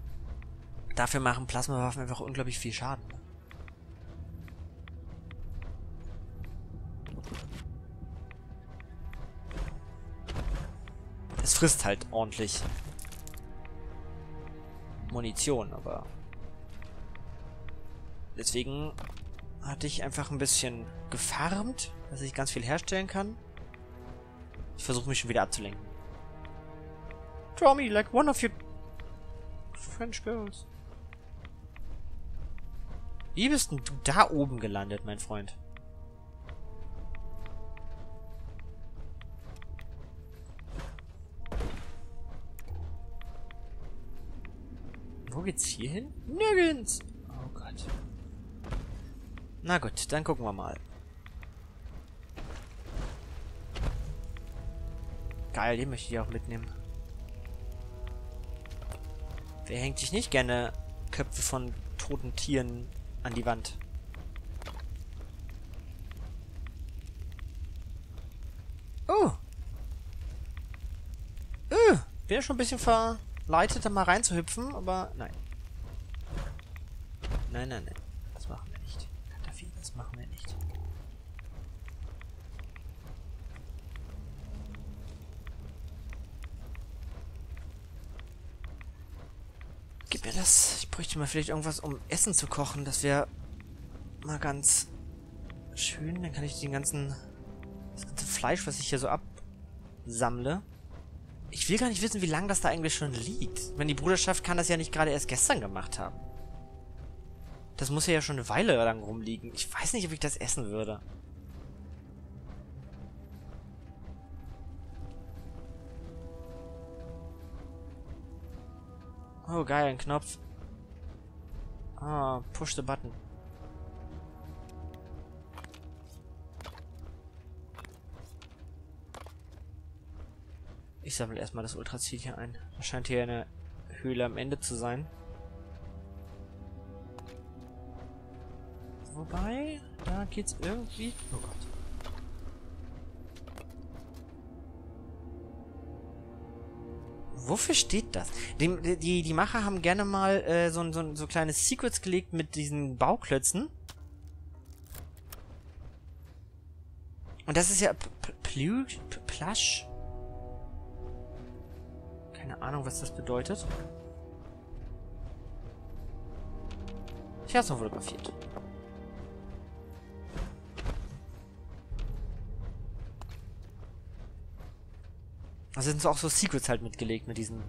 dafür machen Plasmawaffen einfach unglaublich viel Schaden. Es frisst halt ordentlich Munition, aber deswegen hatte ich einfach ein bisschen gefarmt, dass ich ganz viel herstellen kann. Ich versuche mich schon wieder abzulenken. Draw me like one of your French girls. Wie bist denn du da oben gelandet, mein Freund? Wo geht's hier hin? Nirgends! Oh Gott. Na gut, dann gucken wir mal. Geil, den möchte ich auch mitnehmen. Wer hängt sich nicht gerne Köpfe von toten Tieren an die Wand? Oh! Bin ja schon ein bisschen verleitet, da mal reinzuhüpfen, aber nein. Nein. Das machen wir nicht. Das machen wir nicht. Gib mir das. Ich bräuchte mal vielleicht irgendwas, um Essen zu kochen. Das wäre mal ganz schön. Dann kann ich den ganzen... Das ganze Fleisch, was ich hier so absammle. Ich will gar nicht wissen, wie lange das da eigentlich schon liegt. Wenn die Bruderschaft kann das ja nicht gerade erst gestern gemacht haben. Das muss ja schon eine Weile lang rumliegen. Ich weiß nicht, ob ich das essen würde. Oh, geil, ein Knopf. Ah, push the button. Ich sammle erstmal das Ultrazit hier ein. Das scheint hier eine Höhle am Ende zu sein. Wobei, da geht's irgendwie... Oh Gott. Wofür steht das? Die Macher haben gerne mal so kleine Secrets gelegt mit diesen Bauklötzen. Und das ist ja... Plush? Keine Ahnung, was das bedeutet. Ich hab's noch fotografiert. Da sind so auch so Secrets halt mitgelegt mit diesen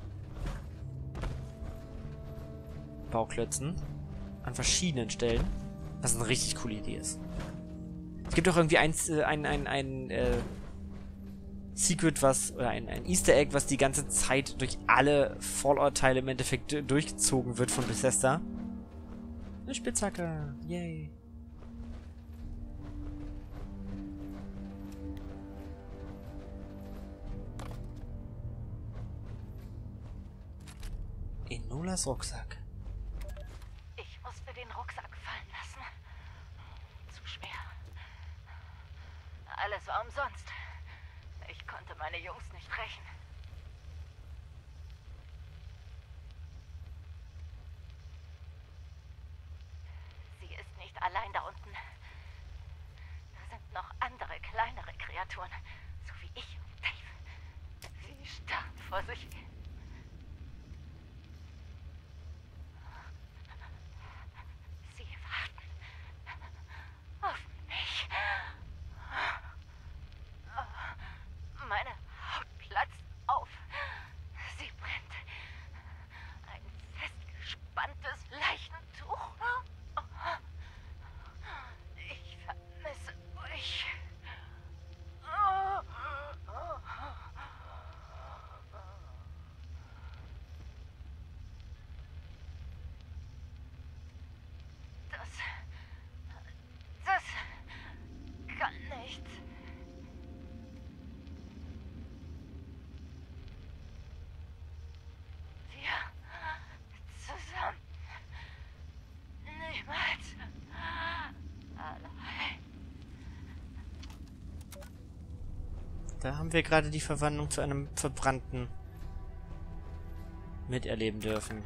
Bauklötzen. An verschiedenen Stellen. Was eine richtig coole Idee ist. Es gibt auch irgendwie ein Secret, was, oder ein Easter Egg, was die ganze Zeit durch alle Fallout-Teile im Endeffekt durchgezogen wird von Bethesda. Eine Spitzhacke, yay. Enolas Rucksack. Ich musste den Rucksack fallen lassen. Zu schwer. Alles war umsonst. Ich konnte meine Jungs nicht rächen. Sie ist nicht allein da unten. Da sind noch andere, kleinere Kreaturen, so wie ich und Dave. Sie starrt vor sich hin. Sie warten auf mich. Meine Haut platzt auf. Sie brennt. Ein festgespanntes Leichentuch. Ich vermisse euch. Das kann nicht. Da haben wir gerade die Verwandlung zu einem Verbrannten miterleben dürfen.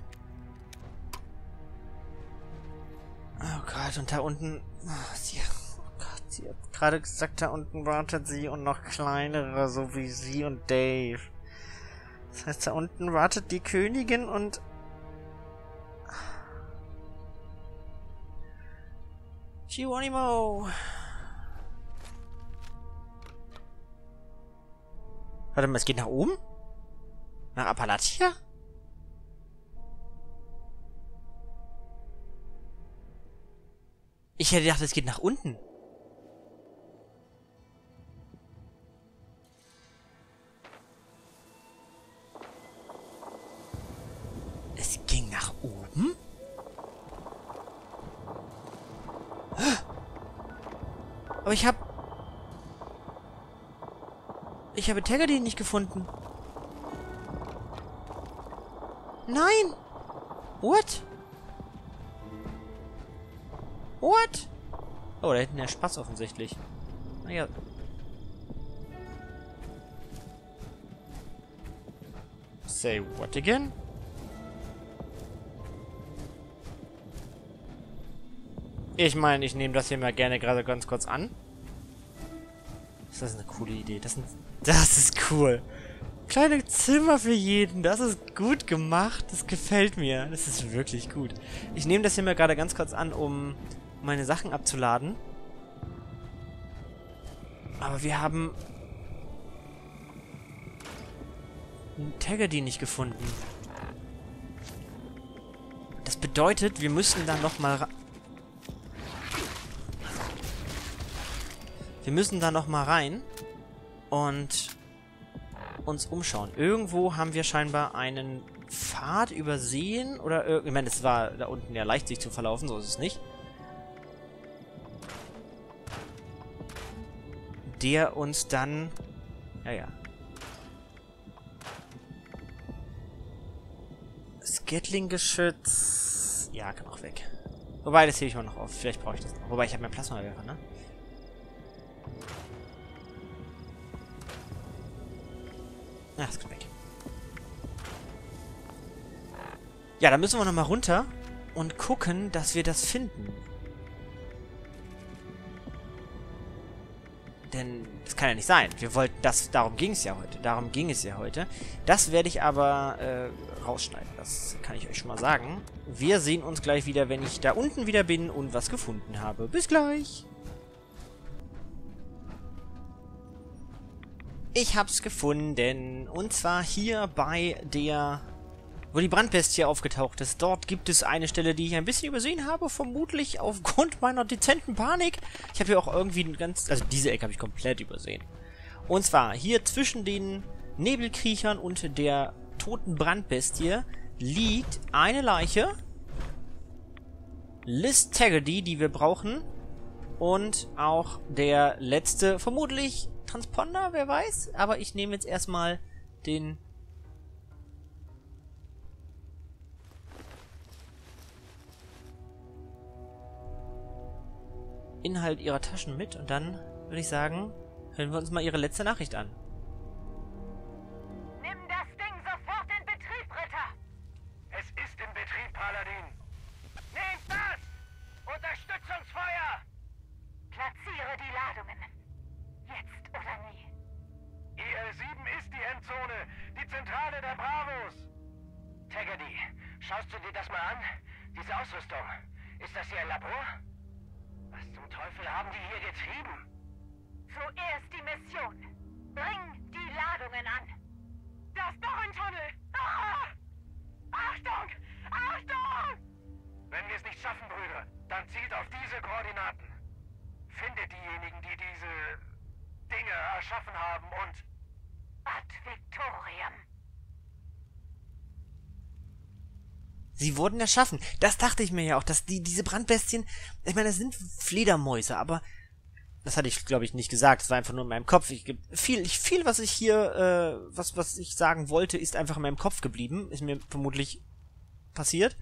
Oh Gott, und da unten... Oh Gott, sie hat gerade gesagt, da unten wartet sie und noch kleinere, so wie sie und Dave. Das heißt, da unten wartet die Königin und... Geronimo! Warte mal, es geht nach oben? Nach Appalachia? Ich hätte gedacht, es geht nach unten. Es ging nach oben? Aber ich habe Taggerdy nicht gefunden. Nein! What? Oh, da hinten der Spaß offensichtlich. Naja. Say what again? Ich meine, ich nehme das hier mal gerne gerade ganz kurz an. Das ist eine coole Idee. Das ist cool. Kleine Silber für jeden. Das ist gut gemacht. Das gefällt mir. Das ist wirklich gut. Ich nehme das hier mal gerade ganz kurz an, um meine Sachen abzuladen. Aber wir haben einen Taggerdy nicht gefunden. Das bedeutet, wir müssen da nochmal... Wir müssen da nochmal rein und uns umschauen. Irgendwo haben wir scheinbar einen Pfad übersehen oder... Ich meine, es war da unten ja leicht, sich zu verlaufen, so ist es nicht. Der uns dann... Ja. Gatling-Geschütz... Ja, kann auch weg. Wobei, das hebe ich mal noch auf. Vielleicht brauche ich das noch. Wobei, ich habe mein Plasmawerfer, ne? Ach, das kann weg. Ja, da müssen wir nochmal runter und gucken, dass wir das finden. Denn das kann ja nicht sein. Wir wollten das... Darum ging es ja heute. Das werde ich aber rausschneiden. Das kann ich euch schon mal sagen. Wir sehen uns gleich wieder, wenn ich da unten wieder bin und was gefunden habe. Bis gleich! Ich hab's gefunden. Und zwar hier bei der... Wo die Brandbestie aufgetaucht ist. Dort gibt es eine Stelle, die ich ein bisschen übersehen habe, vermutlich aufgrund meiner dezenten Panik. Ich habe hier auch irgendwie ein ganz... Also diese Ecke habe ich komplett übersehen. Und zwar hier zwischen den Nebelkriechern und der toten Brandbestie liegt eine Leiche. Liz Taggerdy, die wir brauchen. Und auch der letzte, vermutlich Transponder, wer weiß. Aber ich nehme jetzt erstmal den... Inhalt ihrer Taschen mit und dann würde ich sagen, hören wir uns mal ihre letzte Nachricht an. Nimm das Ding sofort in Betrieb, Ritter! Es ist in Betrieb, Paladin! Nehmt das! Unterstützungsfeuer! Platziere die Ladungen. Jetzt oder nie. EL7 ist die Endzone, die Zentrale der Bravos! Taggerdy, schaust du dir das mal an? Diese Ausrüstung. Ist das hier ein Labor? Was zum Teufel haben die hier getrieben? Zuerst die Mission. Bring die Ladungen an. Das Dorntunnel! Ah! Achtung! Achtung! Wenn wir es nicht schaffen, Brüder, dann zielt auf diese Koordinaten. Findet diejenigen, die diese Dinge erschaffen haben und... Ad Victoriam. Sie wurden erschaffen. Das dachte ich mir ja auch, dass diese Brandbestien... Ich meine, das sind Fledermäuse, aber... Das hatte ich, glaube ich, nicht gesagt. Das war einfach nur in meinem Kopf. Viel, was ich hier... was ich sagen wollte, ist einfach in meinem Kopf geblieben. Ist mir vermutlich passiert.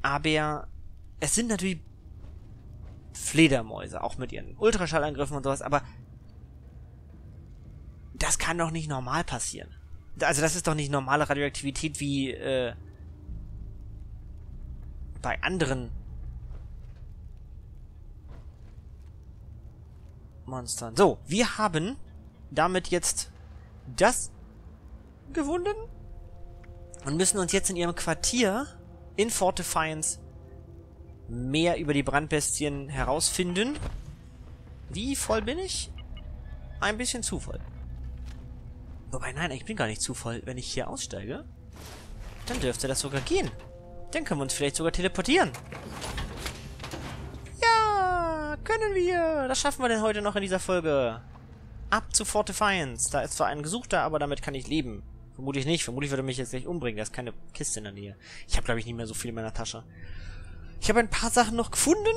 Aber... Es sind natürlich... Fledermäuse, auch mit ihren Ultraschallangriffen und sowas, aber... Das kann doch nicht normal passieren. Also, das ist doch nicht normale Radioaktivität wie... bei anderen Monstern. So, wir haben damit jetzt das gewunden und müssen uns jetzt in ihrem Quartier in Fort Defiance mehr über die Brandbestien herausfinden. Wie voll bin ich? Ein bisschen zu voll. Wobei, nein, ich bin gar nicht zu voll. Wenn ich hier aussteige, dann dürfte das sogar gehen. Dann können wir uns vielleicht sogar teleportieren. Ja, können wir. Das schaffen wir denn heute noch in dieser Folge. Ab zu Fort Defiance. Da ist zwar ein Gesuchter, aber damit kann ich leben. Vermutlich nicht. Vermutlich würde mich jetzt gleich umbringen. Da ist keine Kiste in der Nähe. Ich habe, glaube ich, nicht mehr so viel in meiner Tasche. Ich habe ein paar Sachen noch gefunden.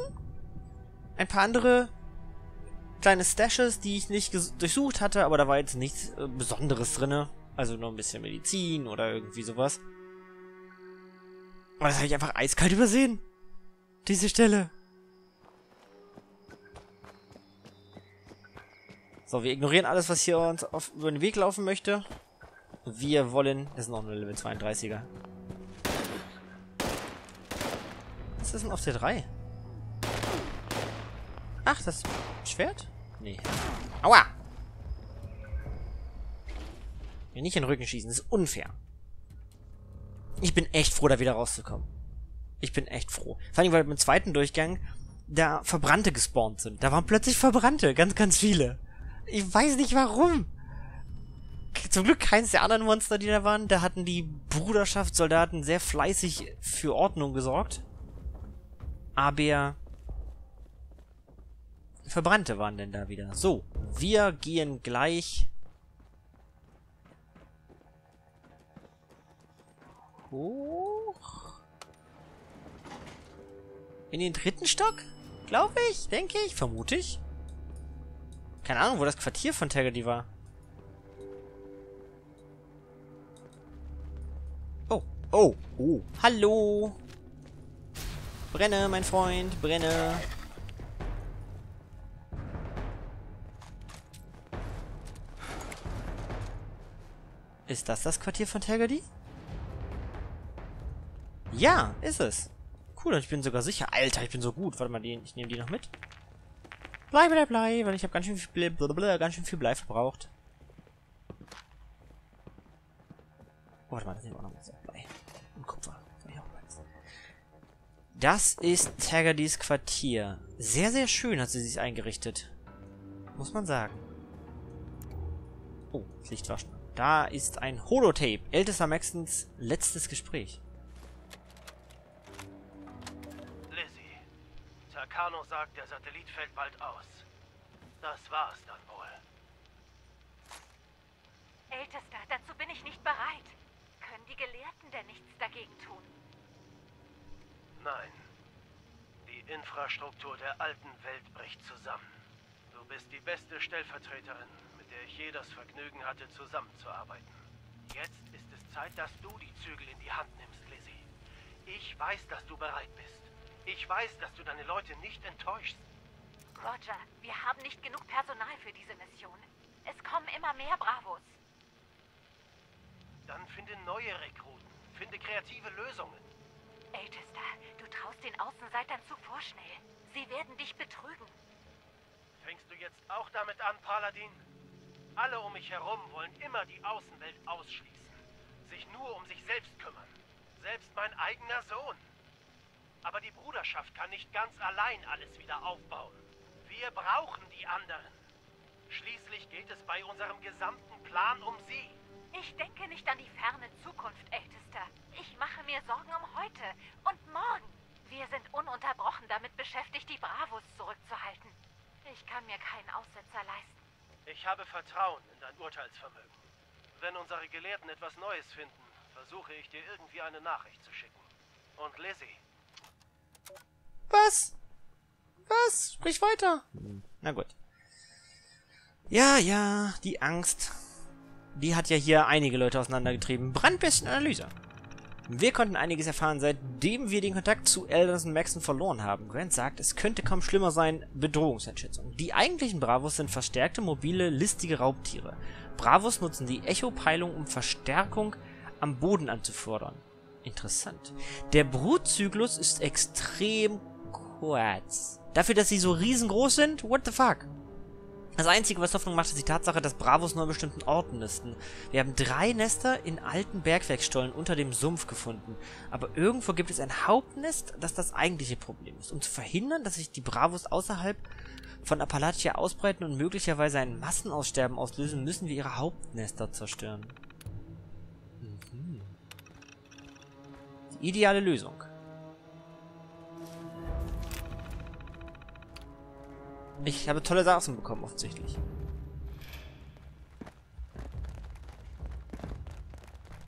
Ein paar andere kleine Stashes, die ich nicht durchsucht hatte. Aber da war jetzt nichts Besonderes drin. Also nur ein bisschen Medizin oder irgendwie sowas. Oh, das habe ich einfach eiskalt übersehen. Diese Stelle. So, wir ignorieren alles, was hier uns über den Weg laufen möchte. Wir wollen... Das ist noch eine Level 32er. Was ist denn auf der 3? Ach, das Schwert? Nee. Aua! Mir nicht in den Rücken schießen, das ist unfair. Ich bin echt froh, da wieder rauszukommen. Ich bin echt froh. Vor allem, weil beim zweiten Durchgang da Verbrannte gespawnt sind. Da waren plötzlich Verbrannte, ganz, ganz viele. Ich weiß nicht warum. Zum Glück keins der anderen Monster, die da waren. Da hatten die Bruderschaftssoldaten sehr fleißig für Ordnung gesorgt. Aber Verbrannte waren denn da wieder. So, wir gehen gleich hoch. In den dritten Stock? Glaube ich, denke ich, vermute ich. Keine Ahnung, wo das Quartier von Taggerdy war. Oh, oh, oh. Hallo. Brenne, mein Freund, brenne. Ist das das Quartier von Taggerdy? Ja, ist es. Cool, und ich bin sogar sicher. Alter, ich bin so gut. Warte mal, ich nehme die noch mit. Blei, weil ich habe ganz schön viel Blei verbraucht. Oh, warte mal, das nehmen wir auch noch mal. Blei und Kupfer. Das ist Taggerdys Quartier. Sehr, sehr schön hat sie sich eingerichtet. Muss man sagen. Oh, das Licht war schon. Da ist ein Holotape. Ältester Maxsons letztes Gespräch. Lizzie, Takano sagt, der Satellit fällt bald aus. Das war's dann wohl. Ältester, dazu bin ich nicht bereit. Können die Gelehrten denn nichts dagegen tun? Nein. Die Infrastruktur der alten Welt bricht zusammen. Du bist die beste Stellvertreterin, mit der ich je das Vergnügen hatte, zusammenzuarbeiten. Jetzt ist es Zeit, dass du die Zügel in die Hand nimmst, Lizzie. Ich weiß, dass du bereit bist. Ich weiß, dass du deine Leute nicht enttäuschst. Roger, wir haben nicht genug Personal für diese Mission. Es kommen immer mehr Bravos. Dann finde neue Rekruten. Finde kreative Lösungen. Ältester, du traust den Außenseitern zu vorschnell. Sie werden dich betrügen. Fängst du jetzt auch damit an, Paladin? Alle um mich herum wollen immer die Außenwelt ausschließen. Sich nur um sich selbst kümmern. Selbst mein eigener Sohn. Aber die Bruderschaft kann nicht ganz allein alles wieder aufbauen. Wir brauchen die anderen. Schließlich geht es bei unserem gesamten Plan um sie. Ich denke nicht an die ferne Zukunft, Ältester. Ich mache mir Sorgen um heute und morgen. Wir sind ununterbrochen damit beschäftigt, die Bravos zurückzuhalten. Ich kann mir keinen Aussetzer leisten. Ich habe Vertrauen in dein Urteilsvermögen. Wenn unsere Gelehrten etwas Neues finden, versuche ich dir irgendwie eine Nachricht zu schicken. Und Lizzie. Was? Was? Sprich weiter. Na gut. Ja, die Angst. Die hat ja hier einige Leute auseinandergetrieben. Brandbestenanalyse. Wir konnten einiges erfahren, seitdem wir den Kontakt zu Elder Maxson verloren haben. Grant sagt, es könnte kaum schlimmer sein. Bedrohungseinschätzung. Die eigentlichen Bravos sind verstärkte, mobile, listige Raubtiere. Bravos nutzen die Echo-Peilung, um Verstärkung am Boden anzufordern. Interessant. Der Brutzyklus ist extrem kurz. Dafür, dass sie so riesengroß sind? What the fuck? Das Einzige, was Hoffnung macht, ist die Tatsache, dass Bravos nur an bestimmten Orten nisten. Wir haben 3 Nester in alten Bergwerkstollen unter dem Sumpf gefunden. Aber irgendwo gibt es ein Hauptnest, das das eigentliche Problem ist. Um zu verhindern, dass sich die Bravos außerhalb von Appalachia ausbreiten und möglicherweise ein Massenaussterben auslösen, müssen wir ihre Hauptnester zerstören. Mhm. Die ideale Lösung. Ich habe tolle Sachen bekommen, offensichtlich.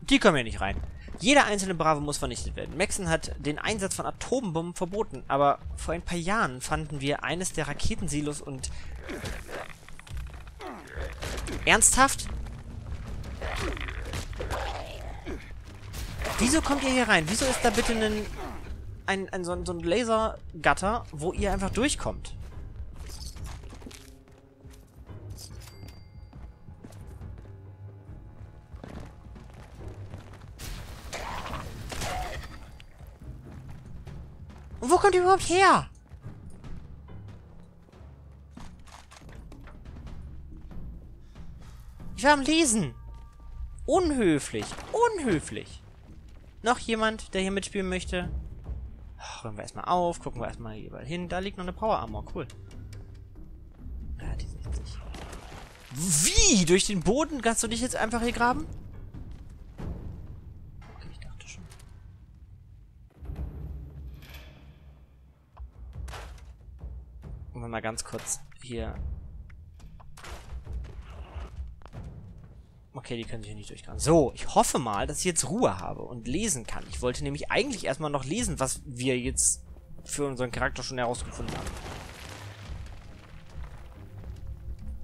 Die kommen hier nicht rein. Jeder einzelne Bravo muss vernichtet werden. Maxson hat den Einsatz von Atombomben verboten, aber vor ein paar Jahren fanden wir eines der Raketensilos und... Ernsthaft? Wieso kommt ihr hier rein? Wieso ist da bitte so ein Lasergatter, wo ihr einfach durchkommt? Und wo kommt ihr überhaupt her? Ich war am Lesen. Unhöflich. Unhöflich. Noch jemand, der hier mitspielen möchte? Räumen wir erstmal auf. Gucken wir erstmal überall hin. Da liegt noch eine Power Armor. Cool. Ja, die 60. Wie? Durch den Boden kannst du dich jetzt einfach hier graben? Okay, ich dachte schon. Und mal ganz kurz hier. Okay, die können sich hier nicht durchgraben. So, ich hoffe mal, dass ich jetzt Ruhe habe und lesen kann. Ich wollte nämlich eigentlich erstmal noch lesen, was wir jetzt für unseren Charakter schon herausgefunden haben.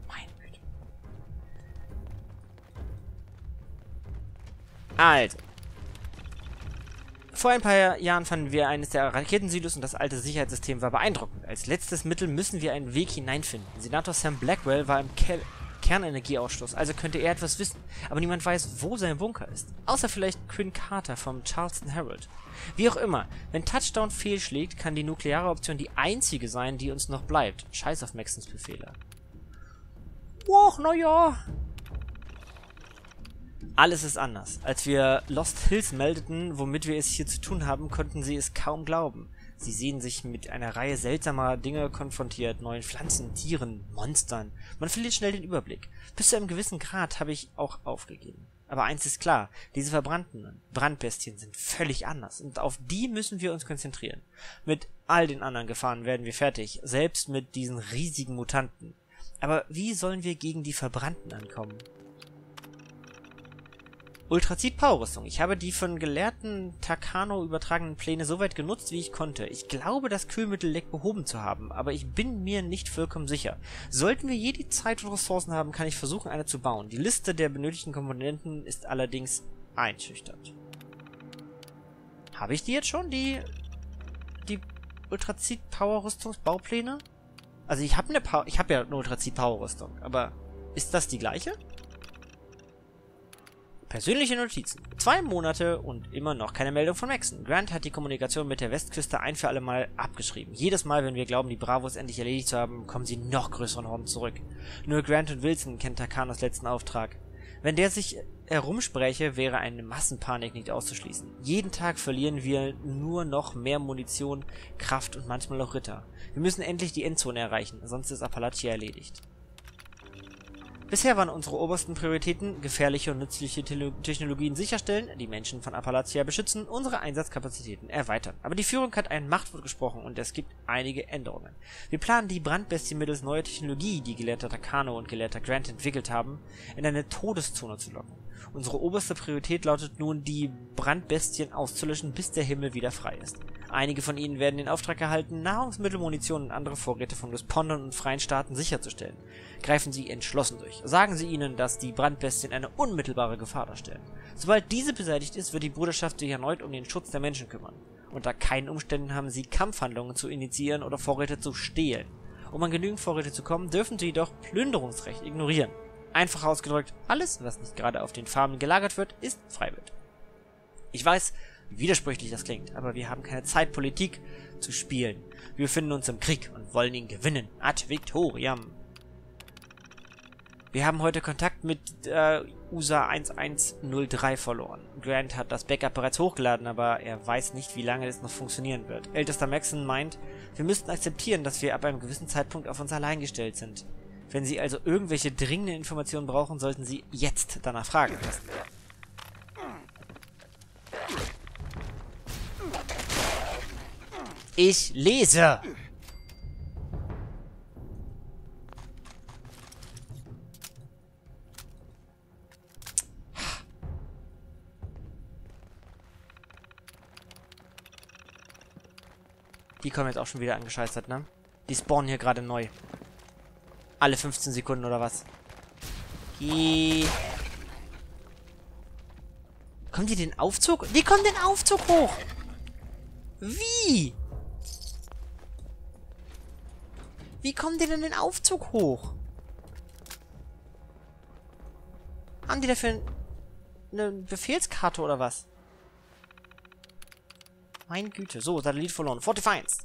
Meine Güte. Also. Vor ein paar Jahren fanden wir eines der Raketensilos und das alte Sicherheitssystem war beeindruckend. Als letztes Mittel müssen wir einen Weg hineinfinden. Senator Sam Blackwell war im Keller. Kernenergieausstoß, also könnte er etwas wissen, aber niemand weiß, wo sein Bunker ist. Außer vielleicht Quinn Carter vom Charleston Herald. Wie auch immer, wenn Touchdown fehlschlägt, kann die nukleare Option die einzige sein, die uns noch bleibt. Scheiß auf Maxsons Befehle. Och, naja. Alles ist anders. Als wir Lost Hills meldeten, womit wir es hier zu tun haben, konnten sie es kaum glauben. Sie sehen sich mit einer Reihe seltsamer Dinge konfrontiert, neuen Pflanzen, Tieren, Monstern. Man verliert schnell den Überblick. Bis zu einem gewissen Grad habe ich auch aufgegeben. Aber eins ist klar, diese verbrannten Brandbestien sind völlig anders und auf die müssen wir uns konzentrieren. Mit all den anderen Gefahren werden wir fertig, selbst mit diesen riesigen Mutanten. Aber wie sollen wir gegen die Verbrannten ankommen? Ultrazit-Power-Rüstung. Ich habe die von Gelehrten Takano übertragenen Pläne so weit genutzt, wie ich konnte. Ich glaube, das Kühlmittelleck behoben zu haben, aber ich bin mir nicht vollkommen sicher. Sollten wir je die Zeit und Ressourcen haben, kann ich versuchen, eine zu bauen. Die Liste der benötigten Komponenten ist allerdings einschüchternd. Habe ich die jetzt schon, die Ultrazit-Power-Rüstungsbaupläne? Also ich habe ja eine Ultrazit-Power-Rüstung, aber ist das die gleiche? Persönliche Notizen. 2 Monate und immer noch keine Meldung von Maxson. Grant hat die Kommunikation mit der Westküste ein für alle Mal abgeschrieben. Jedes Mal, wenn wir glauben, die Bravos endlich erledigt zu haben, kommen sie in noch größeren Horden zurück. Nur Grant und Wilson kennen Takanos letzten Auftrag. Wenn der sich herumspräche, wäre eine Massenpanik nicht auszuschließen. Jeden Tag verlieren wir nur noch mehr Munition, Kraft und manchmal auch Ritter. Wir müssen endlich die Endzone erreichen, sonst ist Appalachia erledigt. Bisher waren unsere obersten Prioritäten, gefährliche und nützliche Technologien sicherstellen, die Menschen von Appalachia beschützen, unsere Einsatzkapazitäten erweitern. Aber die Führung hat ein Machtwort gesprochen und es gibt einige Änderungen. Wir planen die Brandbestien mittels neuer Technologie, die Gelehrter Takano und Gelehrter Grant entwickelt haben, in eine Todeszone zu locken. Unsere oberste Priorität lautet nun, die Brandbestien auszulöschen, bis der Himmel wieder frei ist. Einige von ihnen werden den Auftrag erhalten, Nahrungsmittel, Munition und andere Vorräte von Respondern und freien Staaten sicherzustellen. Greifen Sie entschlossen durch. Sagen Sie ihnen, dass die Brandbestien eine unmittelbare Gefahr darstellen. Sobald diese beseitigt ist, wird die Bruderschaft sich erneut um den Schutz der Menschen kümmern. Unter keinen Umständen haben sie Kampfhandlungen zu initiieren oder Vorräte zu stehlen. Um an genügend Vorräte zu kommen, dürfen sie jedoch Plünderungsrecht ignorieren. Einfach ausgedrückt, alles, was nicht gerade auf den Farmen gelagert wird, ist Freiwild. Ich weiß, wie widersprüchlich das klingt, aber wir haben keine Zeit, Politik zu spielen. Wir befinden uns im Krieg und wollen ihn gewinnen. Ad victoriam. Wir haben heute Kontakt mit USA 1103 verloren. Grant hat das Backup bereits hochgeladen, aber er weiß nicht, wie lange es noch funktionieren wird. Ältester Maxson meint, wir müssten akzeptieren, dass wir ab einem gewissen Zeitpunkt auf uns allein gestellt sind. Wenn Sie also irgendwelche dringenden Informationen brauchen, sollten Sie jetzt danach fragen lassen. Ich lese! Die kommen jetzt auch schon wieder angescheißert, ne? Die spawnen hier gerade neu. Alle 15 Sekunden oder was? Kommen die den Aufzug? Die kommen den Aufzug hoch! Wie? Wie kommen die denn den Aufzug hoch? Haben die dafür eine Befehlskarte oder was? Meine Güte. So, Satellit verloren. Fort Defiance.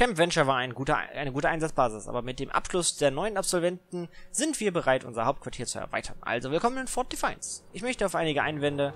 Camp Venture war eine gute Einsatzbasis, aber mit dem Abschluss der neuen Absolventen sind wir bereit, unser Hauptquartier zu erweitern. Also willkommen in Fort Defiance. Ich möchte auf einige Einwände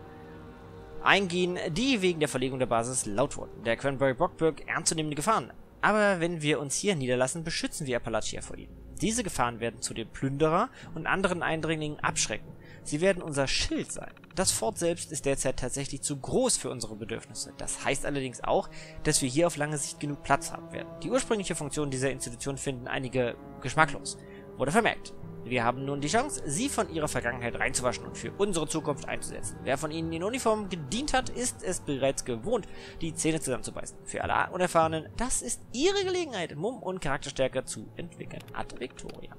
eingehen, die wegen der Verlegung der Basis laut wurden. Der Cranberry Bog birgt ernstzunehmende Gefahren, aber wenn wir uns hier niederlassen, beschützen wir Appalachia vor ihnen. Diese Gefahren werden zudem Plünderer und anderen Eindringlingen abschrecken. Sie werden unser Schild sein. Das Fort selbst ist derzeit tatsächlich zu groß für unsere Bedürfnisse. Das heißt allerdings auch, dass wir hier auf lange Sicht genug Platz haben werden. Die ursprüngliche Funktion dieser Institution finden einige geschmacklos. Wurde vermerkt. Wir haben nun die Chance, sie von ihrer Vergangenheit reinzuwaschen und für unsere Zukunft einzusetzen. Wer von ihnen in Uniform gedient hat, ist es bereits gewohnt, die Zähne zusammenzubeißen. Für alle Unerfahrenen, das ist ihre Gelegenheit, Mumm und Charakterstärke zu entwickeln. Ad Victoria.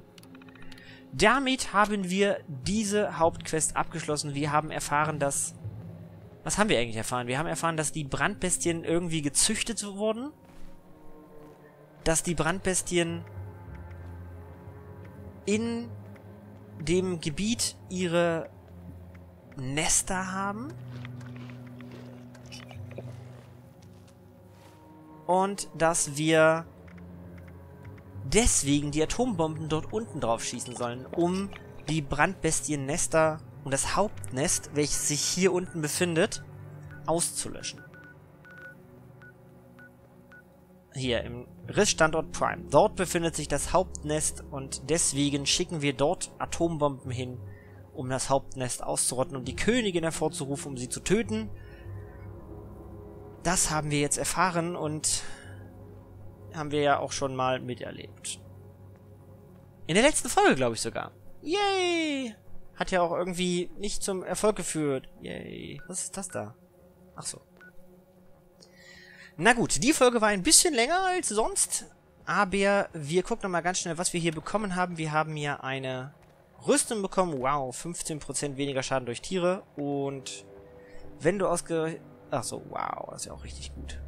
Damit haben wir diese Hauptquest abgeschlossen. Wir haben erfahren, dass... Was haben wir eigentlich erfahren? Wir haben erfahren, dass die Brandbestien irgendwie gezüchtet wurden. Dass die Brandbestien in dem Gebiet ihre Nester haben. Und dass wir deswegen die Atombomben dort unten drauf schießen sollen, um die Brandbestien-Nester und das Hauptnest, welches sich hier unten befindet, auszulöschen. Hier im Rissstandort Prime. Dort befindet sich das Hauptnest und deswegen schicken wir dort Atombomben hin, um das Hauptnest auszurotten, um die Königin hervorzurufen, um sie zu töten. Das haben wir jetzt erfahren und haben wir ja auch schon mal miterlebt. In der letzten Folge, glaube ich sogar. Yay! Hat ja auch irgendwie nicht zum Erfolg geführt. Yay. Was ist das da? Ach so. Na gut, die Folge war ein bisschen länger als sonst. Aber wir gucken nochmal ganz schnell, was wir hier bekommen haben. Wir haben hier eine Rüstung bekommen. Wow, 15% weniger Schaden durch Tiere. Und wenn du Ach so, wow, das ist ja auch richtig gut.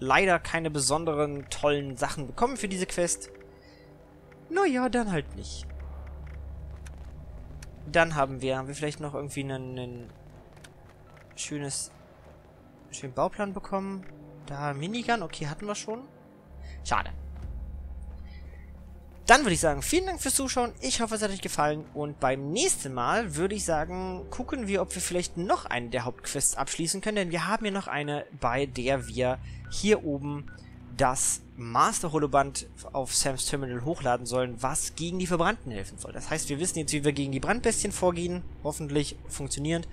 Leider keine besonderen tollen Sachen bekommen für diese Quest. Naja, dann halt nicht. Dann haben wir vielleicht noch irgendwie einen schönen Bauplan bekommen. Da Minigun, okay, hatten wir schon. Schade. Dann würde ich sagen, vielen Dank fürs Zuschauen. Ich hoffe, es hat euch gefallen. Und beim nächsten Mal würde ich sagen, gucken wir, ob wir vielleicht noch eine der Hauptquests abschließen können. Denn wir haben hier noch eine, bei der wir hier oben das Master-Holoband auf Sams Terminal hochladen sollen, was gegen die Verbrannten helfen soll. Das heißt, wir wissen jetzt, wie wir gegen die Brandbestien vorgehen. Hoffentlich funktionierend.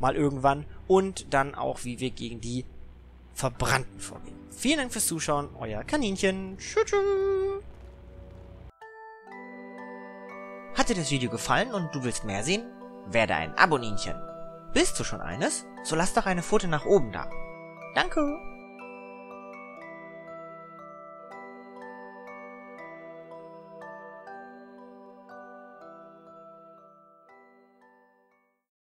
Mal irgendwann. Und dann auch, wie wir gegen die Verbrannten vorgehen. Vielen Dank fürs Zuschauen. Euer Kaninchen. Tschüss, tschüss. Hat dir das Video gefallen und du willst mehr sehen? Werde ein Aboninchen. Bist du schon eines? So lass doch eine Pfote nach oben da. Danke!